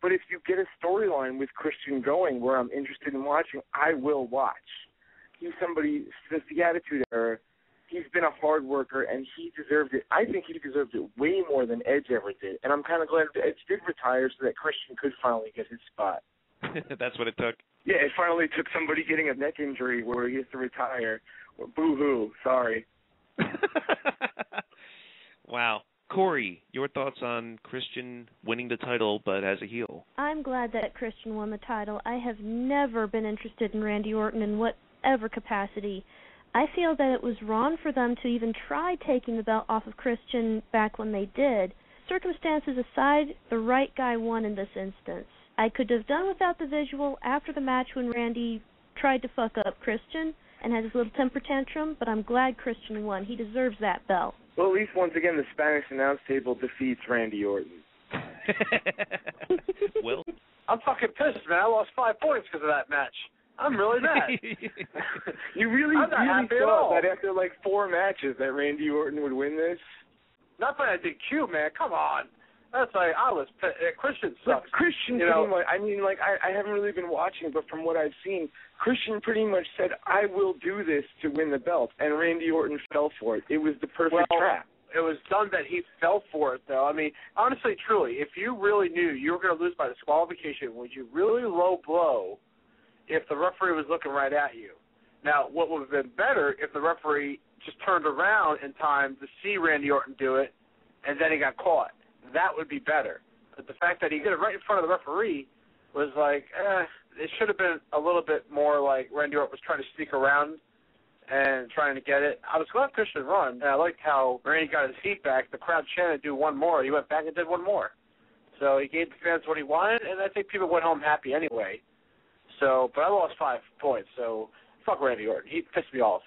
But if you get a storyline with Christian going where I'm interested in watching, I will watch. He's somebody, since the Attitude Era, he's been a hard worker, and he deserved it. I think he deserved it way more than Edge ever did. And I'm kind of glad Edge did retire so that Christian could finally get his spot. That's what it took. Yeah, it finally took somebody getting a neck injury where he has to retire. Boo-hoo, sorry. Wow. Corey, your thoughts on Christian winning the title, but as a heel? I'm glad that Christian won the title. I have never been interested in Randy Orton in whatever capacity. I feel that it was wrong for them to even try taking the belt off of Christian back when they did. Circumstances aside, the right guy won in this instance. I could have done without the visual after the match when Randy tried to fuck up Christian and had his little temper tantrum, but I'm glad Christian won. He deserves that belt. Well, at least once again, the Spanish announce table defeats Randy Orton. Will? I'm fucking pissed, man. I lost 5 points because of that match. I'm really mad. You really, I'm not really happy at all. That after like 4 matches that Randy Orton would win this? Not that I did DQ, man. Come on. That's like, I was pissed. Christian sucks. But Christian, you know, I haven't really been watching, but from what I've seen, Christian pretty much said, I will do this to win the belt, and Randy Orton fell for it. It was the perfect trap. It was dumb that he fell for it, though. I mean, honestly, truly, if you really knew you were going to lose by disqualification, would you really low blow if the referee was looking right at you? Now, what would have been better if the referee just turned around in time to see Randy Orton do it, and then he got caught. That would be better. But the fact that he did it right in front of the referee was like, it should have been a little bit more like Randy Orton was trying to sneak around and trying to get it. I was glad Christian won, and I liked how Randy got his heat back. The crowd chanted, do one more. He went back and did one more. So he gave the fans what he wanted, and I think people went home happy anyway. So, but I lost 5 points, so fuck Randy Orton. He pissed me off.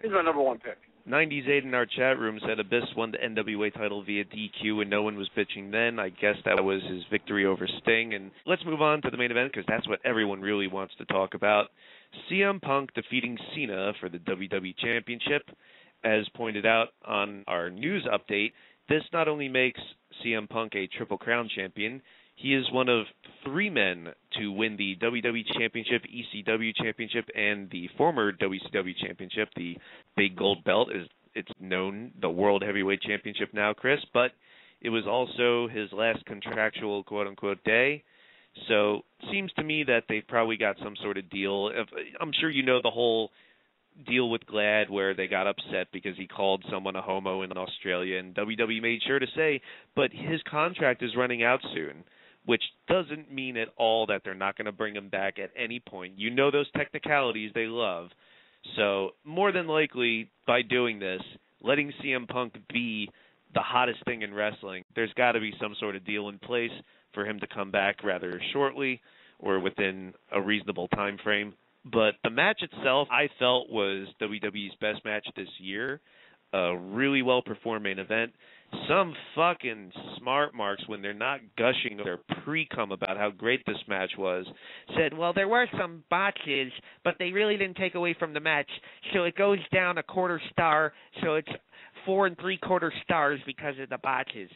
He's my number one pick. 90s8 in our chat room said Abyss won the NWA title via DQ and no one was bitching then. I guess that was his victory over Sting. And let's move on to the main event because that's what everyone really wants to talk about. CM Punk defeating Cena for the WWE Championship. As pointed out on our news update, this not only makes CM Punk a Triple Crown champion, he is one of 3 men to win the WWE Championship, ECW Championship, and the former WCW Championship. The big gold belt it's known, the World Heavyweight Championship now, Chris, but it was also his last contractual quote-unquote day. So seems to me that they've probably got some sort of deal. I'm sure you know the whole deal with Glad where they got upset because he called someone a homo in Australia, and WWE made sure to say, but his contract is running out soon. Which doesn't mean at all that they're not going to bring him back at any point. You know those technicalities they love. So more than likely, by doing this, letting CM Punk be the hottest thing in wrestling, there's got to be some sort of deal in place for him to come back rather shortly or within a reasonable time frame. But the match itself, I felt, was WWE's best match this year. A really well-performed main event. Some fucking smart marks, when they're not gushing their pre-cum about how great this match was, said, well, there were some botches, but they really didn't take away from the match, so it goes down a quarter star, so it's 4 3/4 stars because of the botches.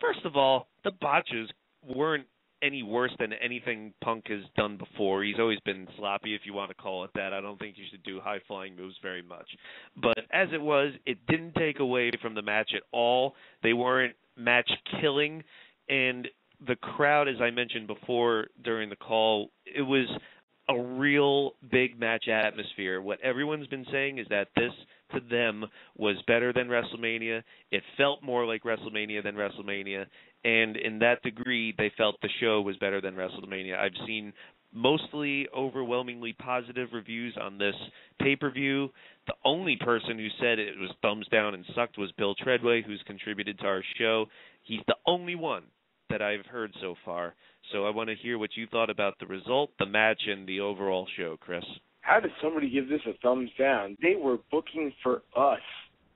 First of all, the botches weren't any worse than anything Punk has done before. He's always been sloppy, if you want to call it that. I don't think you should do high-flying moves very much. But as it was, it didn't take away from the match at all. They weren't match-killing. And the crowd, as I mentioned before during the call, it was a real big match atmosphere. What everyone's been saying is that this, to them, was better than WrestleMania. It felt more like WrestleMania than WrestleMania. And in that degree, they felt the show was better than WrestleMania. I've seen mostly overwhelmingly positive reviews on this pay-per-view. The only person who said it was thumbs down and sucked was Bill Treadway, who's contributed to our show. He's the only one that I've heard so far. So I want to hear what you thought about the result, the match, and the overall show, Chris. How did somebody give this a thumbs down? They were booking for us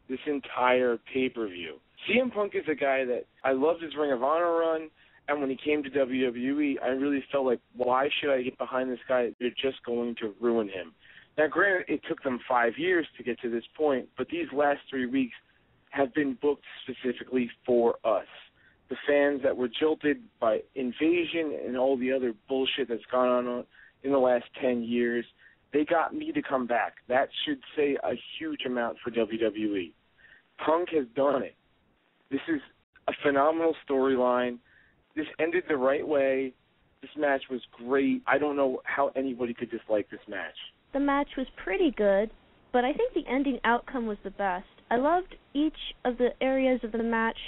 this entire pay-per-view. CM Punk is a guy that I loved his Ring of Honor run, and when he came to WWE, I really felt like, why should I get behind this guy? They're just going to ruin him. Now, granted, it took them 5 years to get to this point, but these last 3 weeks have been booked specifically for us, the fans that were jilted by Invasion and all the other bullshit that's gone on in the last 10 years. They got me to come back. That should say a huge amount for WWE. Punk has done it. This is a phenomenal storyline. This ended the right way. This match was great. I don't know how anybody could dislike this match. The match was pretty good, but I think the ending outcome was the best. I loved each of the areas of the match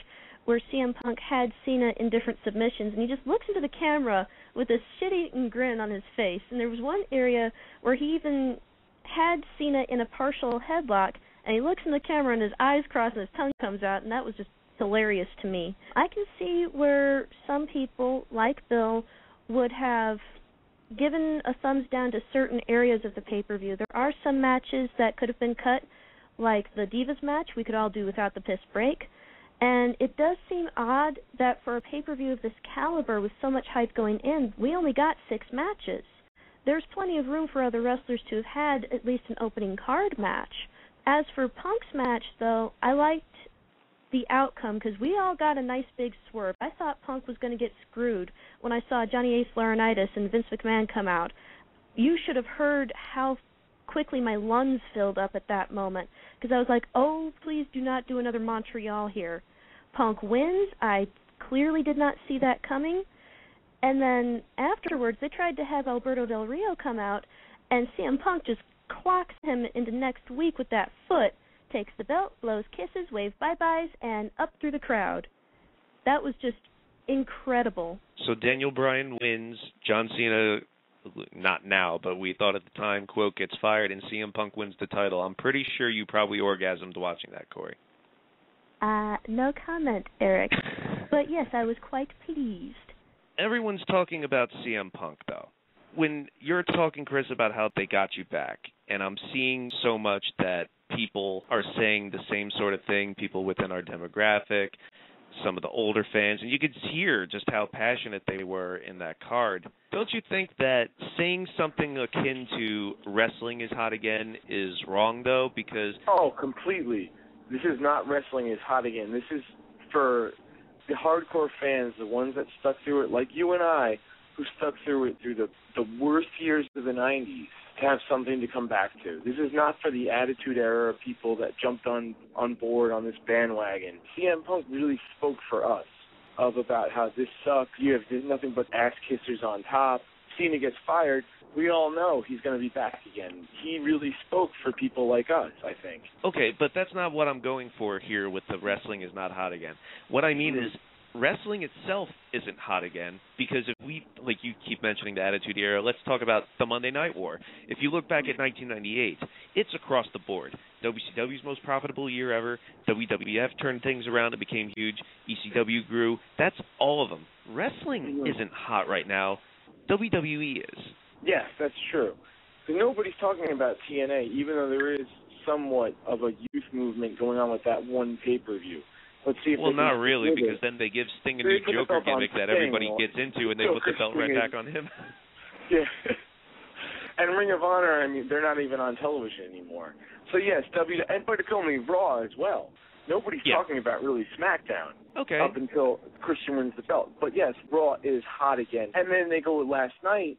where CM Punk had Cena in different submissions, and he just looks into the camera with a shit-eating grin on his face. And there was one area where he even had Cena in a partial headlock, and he looks in the camera and his eyes cross and his tongue comes out, and that was just hilarious to me. I can see where some people, like Bill, would have given a thumbs down to certain areas of the pay-per-view. There are some matches that could have been cut, like the Divas match. We could all do without the piss break. And it does seem odd that for a pay-per-view of this caliber with so much hype going in, we only got 6 matches. There's plenty of room for other wrestlers to have had at least an opening card match. As for Punk's match, though, I liked the outcome because we all got a nice big swerve. I thought Punk was going to get screwed when I saw Johnny Ace Laurinaitis and Vince McMahon come out. You should have heard how quickly my lungs filled up at that moment, because I was like, oh, please do not do another Montreal here. Punk wins. I clearly did not see that coming. And then afterwards, they tried to have Alberto Del Rio come out, and CM Punk just clocks him into next week with that foot, takes the belt, blows kisses, waves bye-byes, and up through the crowd. That was just incredible. So Daniel Bryan wins. John Cena, not now, but we thought at the time, quote, gets fired, and CM Punk wins the title. I'm pretty sure you probably orgasmed watching that, Corey. No comment, Eric. But yes, I was quite pleased. Everyone's talking about CM Punk, though. When you're talking, Chris, about how they got you back, and I'm seeing so much that people are saying the same sort of thing, people within our demographic, some of the older fans, and you could hear just how passionate they were in that card. Don't you think that saying something akin to wrestling is hot again is wrong, though? Because oh, completely. This is not wrestling is hot again. This is for the hardcore fans, the ones that stuck through it, like you and I, who stuck through it through the worst years of the 90s, to have something to come back to. This is not for the attitude era people that jumped on board on this bandwagon. CM Punk really spoke for us about how this sucks. You have nothing but ass kissers on top. Cena gets fired. We all know he's going to be back again. He really spoke for people like us, I think. Okay, but that's not what I'm going for here with the wrestling is not hot again. What I mean is, wrestling itself isn't hot again, because if we, like you keep mentioning the Attitude Era, let's talk about the Monday Night War. If you look back at 1998, it's across the board. WCW's most profitable year ever. WWF turned things around and became huge. ECW grew. That's all of them. Wrestling isn't hot right now. WWE is. Yes, that's true. So nobody's talking about TNA, even though there is somewhat of a youth movement going on with that one pay-per-view. Let's see if well, not really, because then they give Sting a new Joker gimmick that everybody gets into, and they put the belt right back on him. Yeah. And Ring of Honor, I mean, they're not even on television anymore. So, yes, but it's only Raw as well. Nobody's talking about really SmackDown up until Christian wins the belt. But, yes, Raw is hot again. And then they go with last night.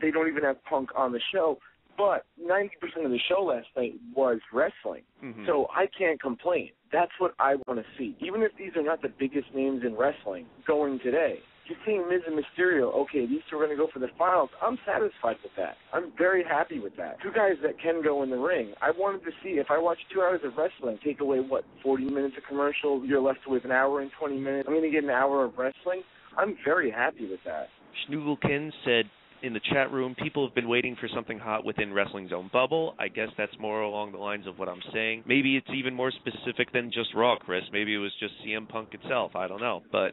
They don't even have Punk on the show. But 90% of the show last night was wrestling. Mm-hmm. So I can't complain. That's what I want to see. Even if these are not the biggest names in wrestling going today, you're seeing Miz and Mysterio, okay, these two are going to go for the finals. I'm satisfied with that. I'm very happy with that. Two guys that can go in the ring. I wanted to see, if I watch 2 hours of wrestling, take away, what, 40 minutes of commercial, you're left with an hour and 20 minutes. I'm going to get an hour of wrestling. I'm very happy with that. Schnugelkin said in the chat room, people have been waiting for something hot within wrestling's own bubble. I guess that's more along the lines of what I'm saying. Maybe it's even more specific than just Raw, Chris. Maybe it was just CM Punk itself. I don't know. But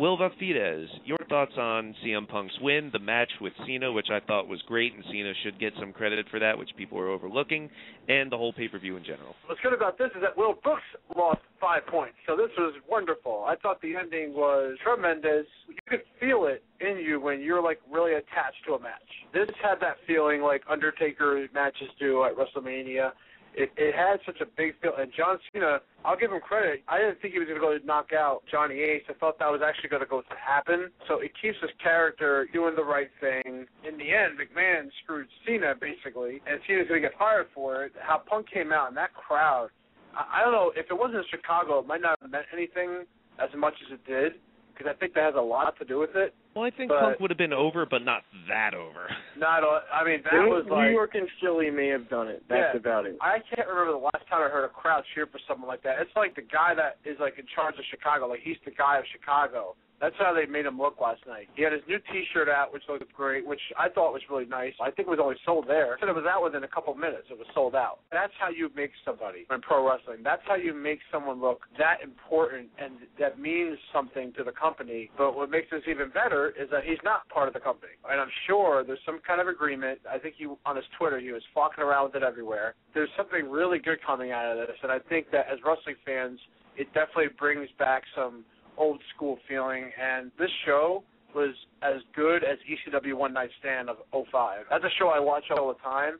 Will Vafiades, your thoughts on CM Punk's win, the match with Cena, which I thought was great, and Cena should get some credit for that, which people are overlooking, and the whole pay-per-view in general. What's good about this is that Will Brooks lost 5 points, so this was wonderful. I thought the ending was tremendous. You could feel it in you when you're, like, really attached to a match. This had that feeling like Undertaker matches do at WrestleMania. It had such a big feel. And John Cena, I'll give him credit. I didn't think he was going to go knock out Johnny Ace. I thought that was actually going to go to happen. So it keeps his character doing the right thing. In the end, McMahon screwed Cena, basically, and Cena's going to get fired for it. How Punk came out and that crowd, I don't know, if it wasn't in Chicago, it might not have meant anything as much as it did. because I think that has a lot to do with it. Well, I think Punk would have been over, but not that over. Not, I mean, that was like... New York and Philly may have done it. That's about it. I can't remember the last time I heard a crowd cheer for someone like that. It's like the guy that is, like, in charge of Chicago. Like, he's the guy of Chicago. That's how they made him look last night. He had his new T-shirt out, which looked great, which I thought was really nice. I think it was only sold there. I said it was out within a couple minutes. It was sold out. That's how you make somebody in pro wrestling. That's how you make someone look that important and that means something to the company. But what makes this even better is that he's not part of the company. And I'm sure there's some kind of agreement. I think he, on his Twitter, he was fucking around with it everywhere. There's something really good coming out of this. And I think that as wrestling fans, it definitely brings back some old school feeling, and this show was as good as ECW One Night Stand of 05. That's a show I watch all the time,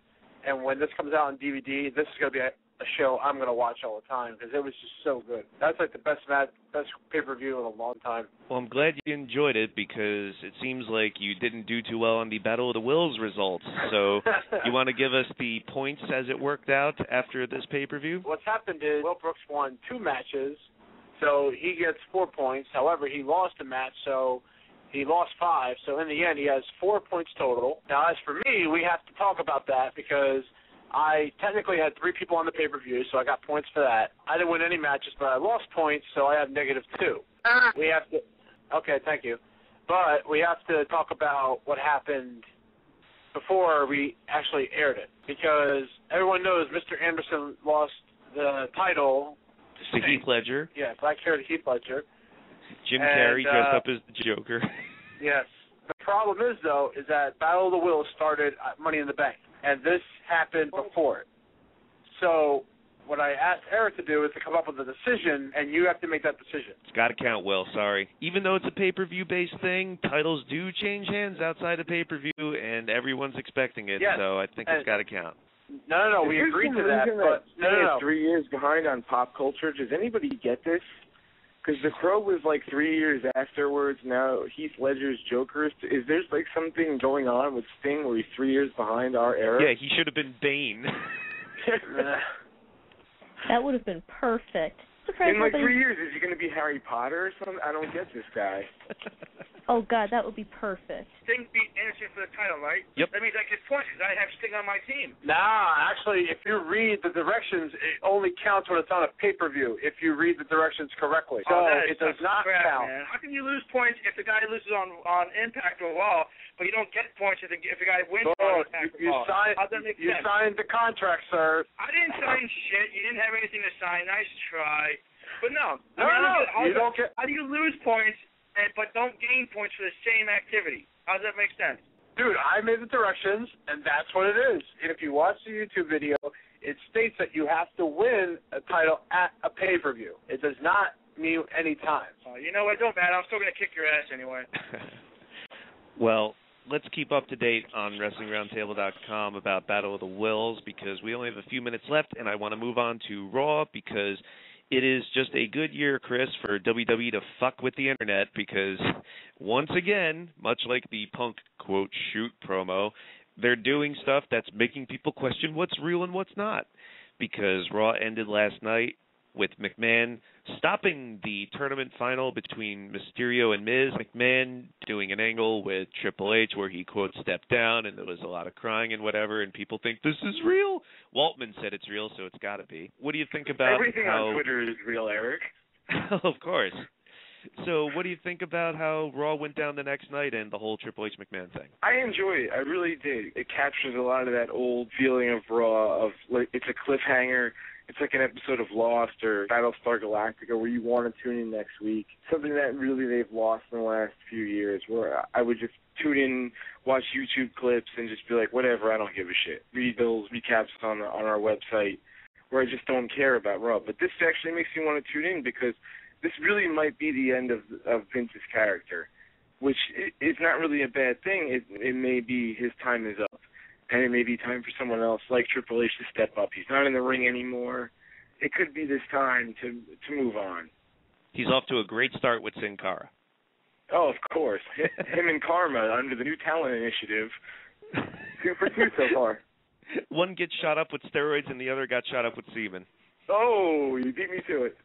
and when this comes out on DVD, this is going to be a show I'm going to watch all the time because it was just so good. That's like the best pay-per-view in a long time. Well, I'm glad you enjoyed it because it seems like you didn't do too well on the Battle of the Wills results. So you want to give us the points as it worked out after this pay-per-view? What's happened is Will Brooks won 2 matches. So he gets 4 points. However, he lost a match, so he lost 5. So in the end, he has 4 points total. Now, as for me, we have to talk about that because I technically had 3 people on the pay-per-view, so I got points for that. I didn't win any matches, but I lost points, so I have -2. We have to – okay, thank you. But we have to talk about what happened before we actually aired it because everyone knows Mr. Anderson lost the title – to Heath Ledger. Yes, black-haired Heath Ledger. Jim Carrey dressed up as the Joker. Yes. The problem is, though, is that Battle of the Wills started at Money in the Bank, and this happened before it. So what I asked Eric to do is to come up with a decision, and you have to make that decision. It's got to count, Will. Sorry. Even though it's a pay-per-view-based thing, titles do change hands outside of pay-per-view, and everyone's expecting it, so I think it's got to count. No, we agreed to that. But no. 3 years behind on pop culture. Does anybody get this? Because The Crow was like 3 years afterwards. Now Heath Ledger's Joker. Is there like something going on with Sting where he's 3 years behind our era? Yeah, he should have been Bane. That would have been perfect. In like 3 years, is he going to be Harry Potter or something? I don't get this guy. Oh, God, that would be perfect. Sting beat Anderson for the title, right? Yep. That means I get points because I have Sting on my team. Nah, actually, if you read the directions, it only counts when it's on a pay-per-view, if you read the directions correctly. So it does not count. Man. How can you lose points if the guy loses on Impact or Raw, but you don't get points if the guy wins on Impact or Raw? How does that make sense? You signed the contract, sir. I didn't sign shit. You didn't have anything to sign. Nice try. But no, how do you lose points but don't gain points for the same activity? How does that make sense? Dude, I made the directions, and that's what it is. And if you watch the YouTube video, it states that you have to win a title at a pay-per-view. It does not mean any time. You know what? Don't matter. I'm still going to kick your ass anyway. Well, let's keep up to date on WrestlingRoundtable.com about Battle of the Wills because we only have a few minutes left, and I want to move on to Raw because – it is just a good year, Chris, for WWE to fuck with the internet because, once again, much like the Punk, quote, shoot promo, they're doing stuff that's making people question what's real and what's not because Raw ended last night with McMahon stopping the tournament final between Mysterio and Miz. McMahon doing an angle with Triple H where he, quote, stepped down and there was a lot of crying and whatever, and people think this is real. Waltman said it's real, so it's got to be. What do you think about everything on Twitter is real, Eric? Of course. So what do you think about how Raw went down the next night and the whole Triple H McMahon thing? I enjoyed it. I really did. It captures a lot of that old feeling of Raw, of like, it's a cliffhanger. It's like an episode of Lost or Battlestar Galactica where you want to tune in next week. Something that really they've lost in the last few years where I would just tune in, watch YouTube clips, and just be like, whatever, I don't give a shit. Read those recaps on our website where I just don't care about Raw. But this actually makes me want to tune in because this really might be the end of Vince's character, which is not really a bad thing. It may be his time is up. And it may be time for someone else like Triple H to step up. He's not in the ring anymore. It could be this time to move on. He's off to a great start with Sin Cara. Oh, of course. Him and Karma under the new talent initiative. 2 for 2 so far. One gets shot up with steroids and the other got shot up with semen. Oh, you beat me to it.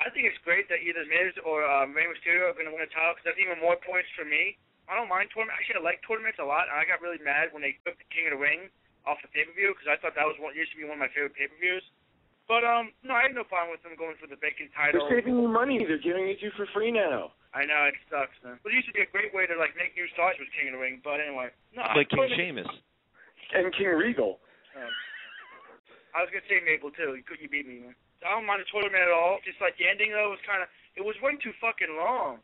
I I think it's great that either Miz or Rey Mysterio are going to win a title, because that's even more points for me. I don't mind tournaments. Actually, I like tournaments a lot. I got really mad when they took the King of the Ring off the pay-per-view, because I thought that was what used to be one of my favorite pay-per-views. But, no, I have no problem with them going for the vacant title. They're saving you money. They're giving it to you for free now. I know. It sucks, man. But it used to be a great way to, like, make new stars with King of the Ring. But anyway. No, like King Sheamus. And King Regal. I was going to say Mabel, too. You beat me, man. I don't mind the tournament at all. Just, like, the ending, though, was kind of – it was way too fucking long.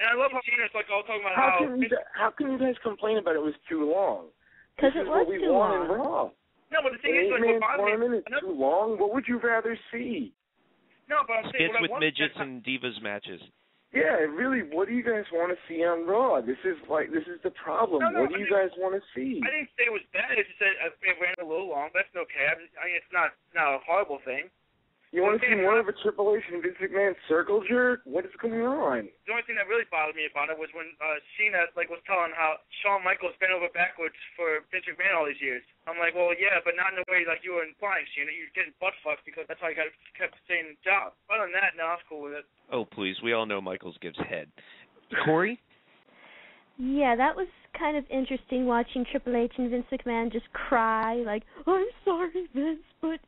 And I love how Cena's, like, all talking about how can you guys complain about it was too long? Because it was too long. Wrong. No, but the thing is, like, what bothers me... It's too long. What would you rather see? No, but I'm saying... It's with midgets and divas matches. Yeah, really, what do you guys want to see on Raw? This is the problem. No, what do you guys want to see? I didn't say it was bad. I just said it ran a little long. That's okay. I mean, it's not a horrible thing. You want to see more of a Triple H and Vince McMahon circle jerk? What is going on? The only thing that really bothered me about it was when Cena was telling how Shawn Michaels bent over backwards for Vince McMahon all these years. I'm like, well, yeah, but not in the way like you were implying, Cena. You're getting butt fucked because that's how you kept staying in the job. But other than that, no, I'm cool with it. Oh, please. We all know Michaels gives head. Corey? Yeah, that was kind of interesting watching Triple H and Vince McMahon just cry like, I'm sorry, Vince, but...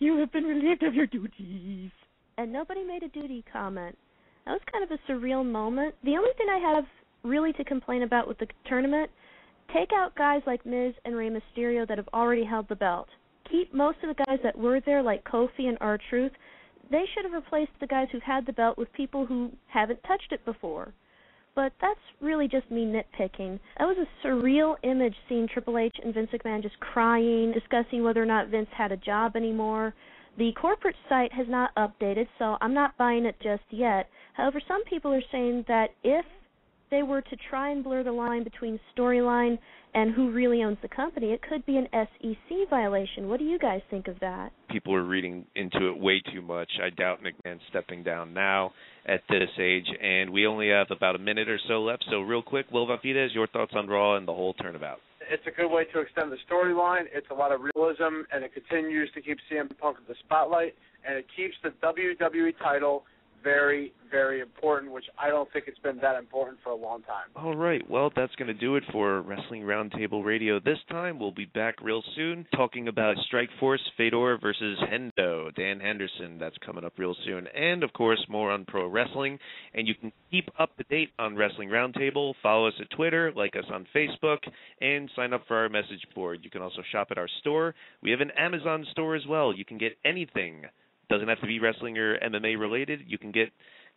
You have been relieved of your duties. And nobody made a duty comment. That was kind of a surreal moment. The only thing I have really to complain about with the tournament, take out guys like Miz and Rey Mysterio that have already held the belt. Keep most of the guys that were there, like Kofi and R-Truth. They should have replaced the guys who've had the belt with people who haven't touched it before. But that's really just me nitpicking. That was a surreal image seeing Triple H and Vince McMahon just crying, discussing whether or not Vince had a job anymore. The corporate site has not updated, so I'm not buying it just yet. However, some people are saying that if they were to try and blur the line between storyline and who really owns the company, it could be an SEC violation. What do you guys think of that? People are reading into it way too much. I doubt McMahon's stepping down now at this age, and we only have about a minute or so left. So real quick, Will Vafiades, your thoughts on Raw and the whole turnabout? It's a good way to extend the storyline. It's a lot of realism, and it continues to keep CM Punk in the spotlight, and it keeps the WWE title very, very important, which I don't think it's been that important for a long time. All right. Well, that's going to do it for Wrestling Roundtable Radio this time. We'll be back real soon talking about Strikeforce, Fedor versus Hendo, Dan Henderson. That's coming up real soon. And, of course, more on pro wrestling. And you can keep up to date on Wrestling Roundtable. Follow us at Twitter, like us on Facebook, and sign up for our message board. You can also shop at our store. We have an Amazon store as well. You can get anything. Doesn't have to be wrestling or MMA related. You can get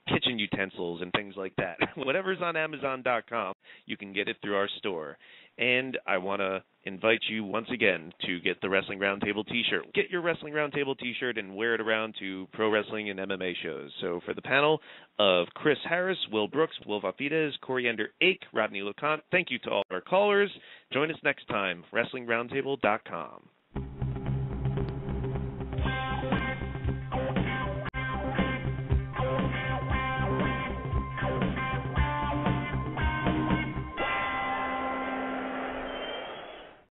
kitchen utensils and things like that. Whatever's on Amazon.com, you can get it through our store. And I want to invite you once again to get the Wrestling Roundtable T-shirt. Get your Wrestling Roundtable T-shirt and wear it around to pro wrestling and MMA shows. So for the panel of Chris Harris, Will Brooks, Will Vafiades, Corey Underache, Rodney Leconte, thank you to all our callers. Join us next time, WrestlingRoundtable.com.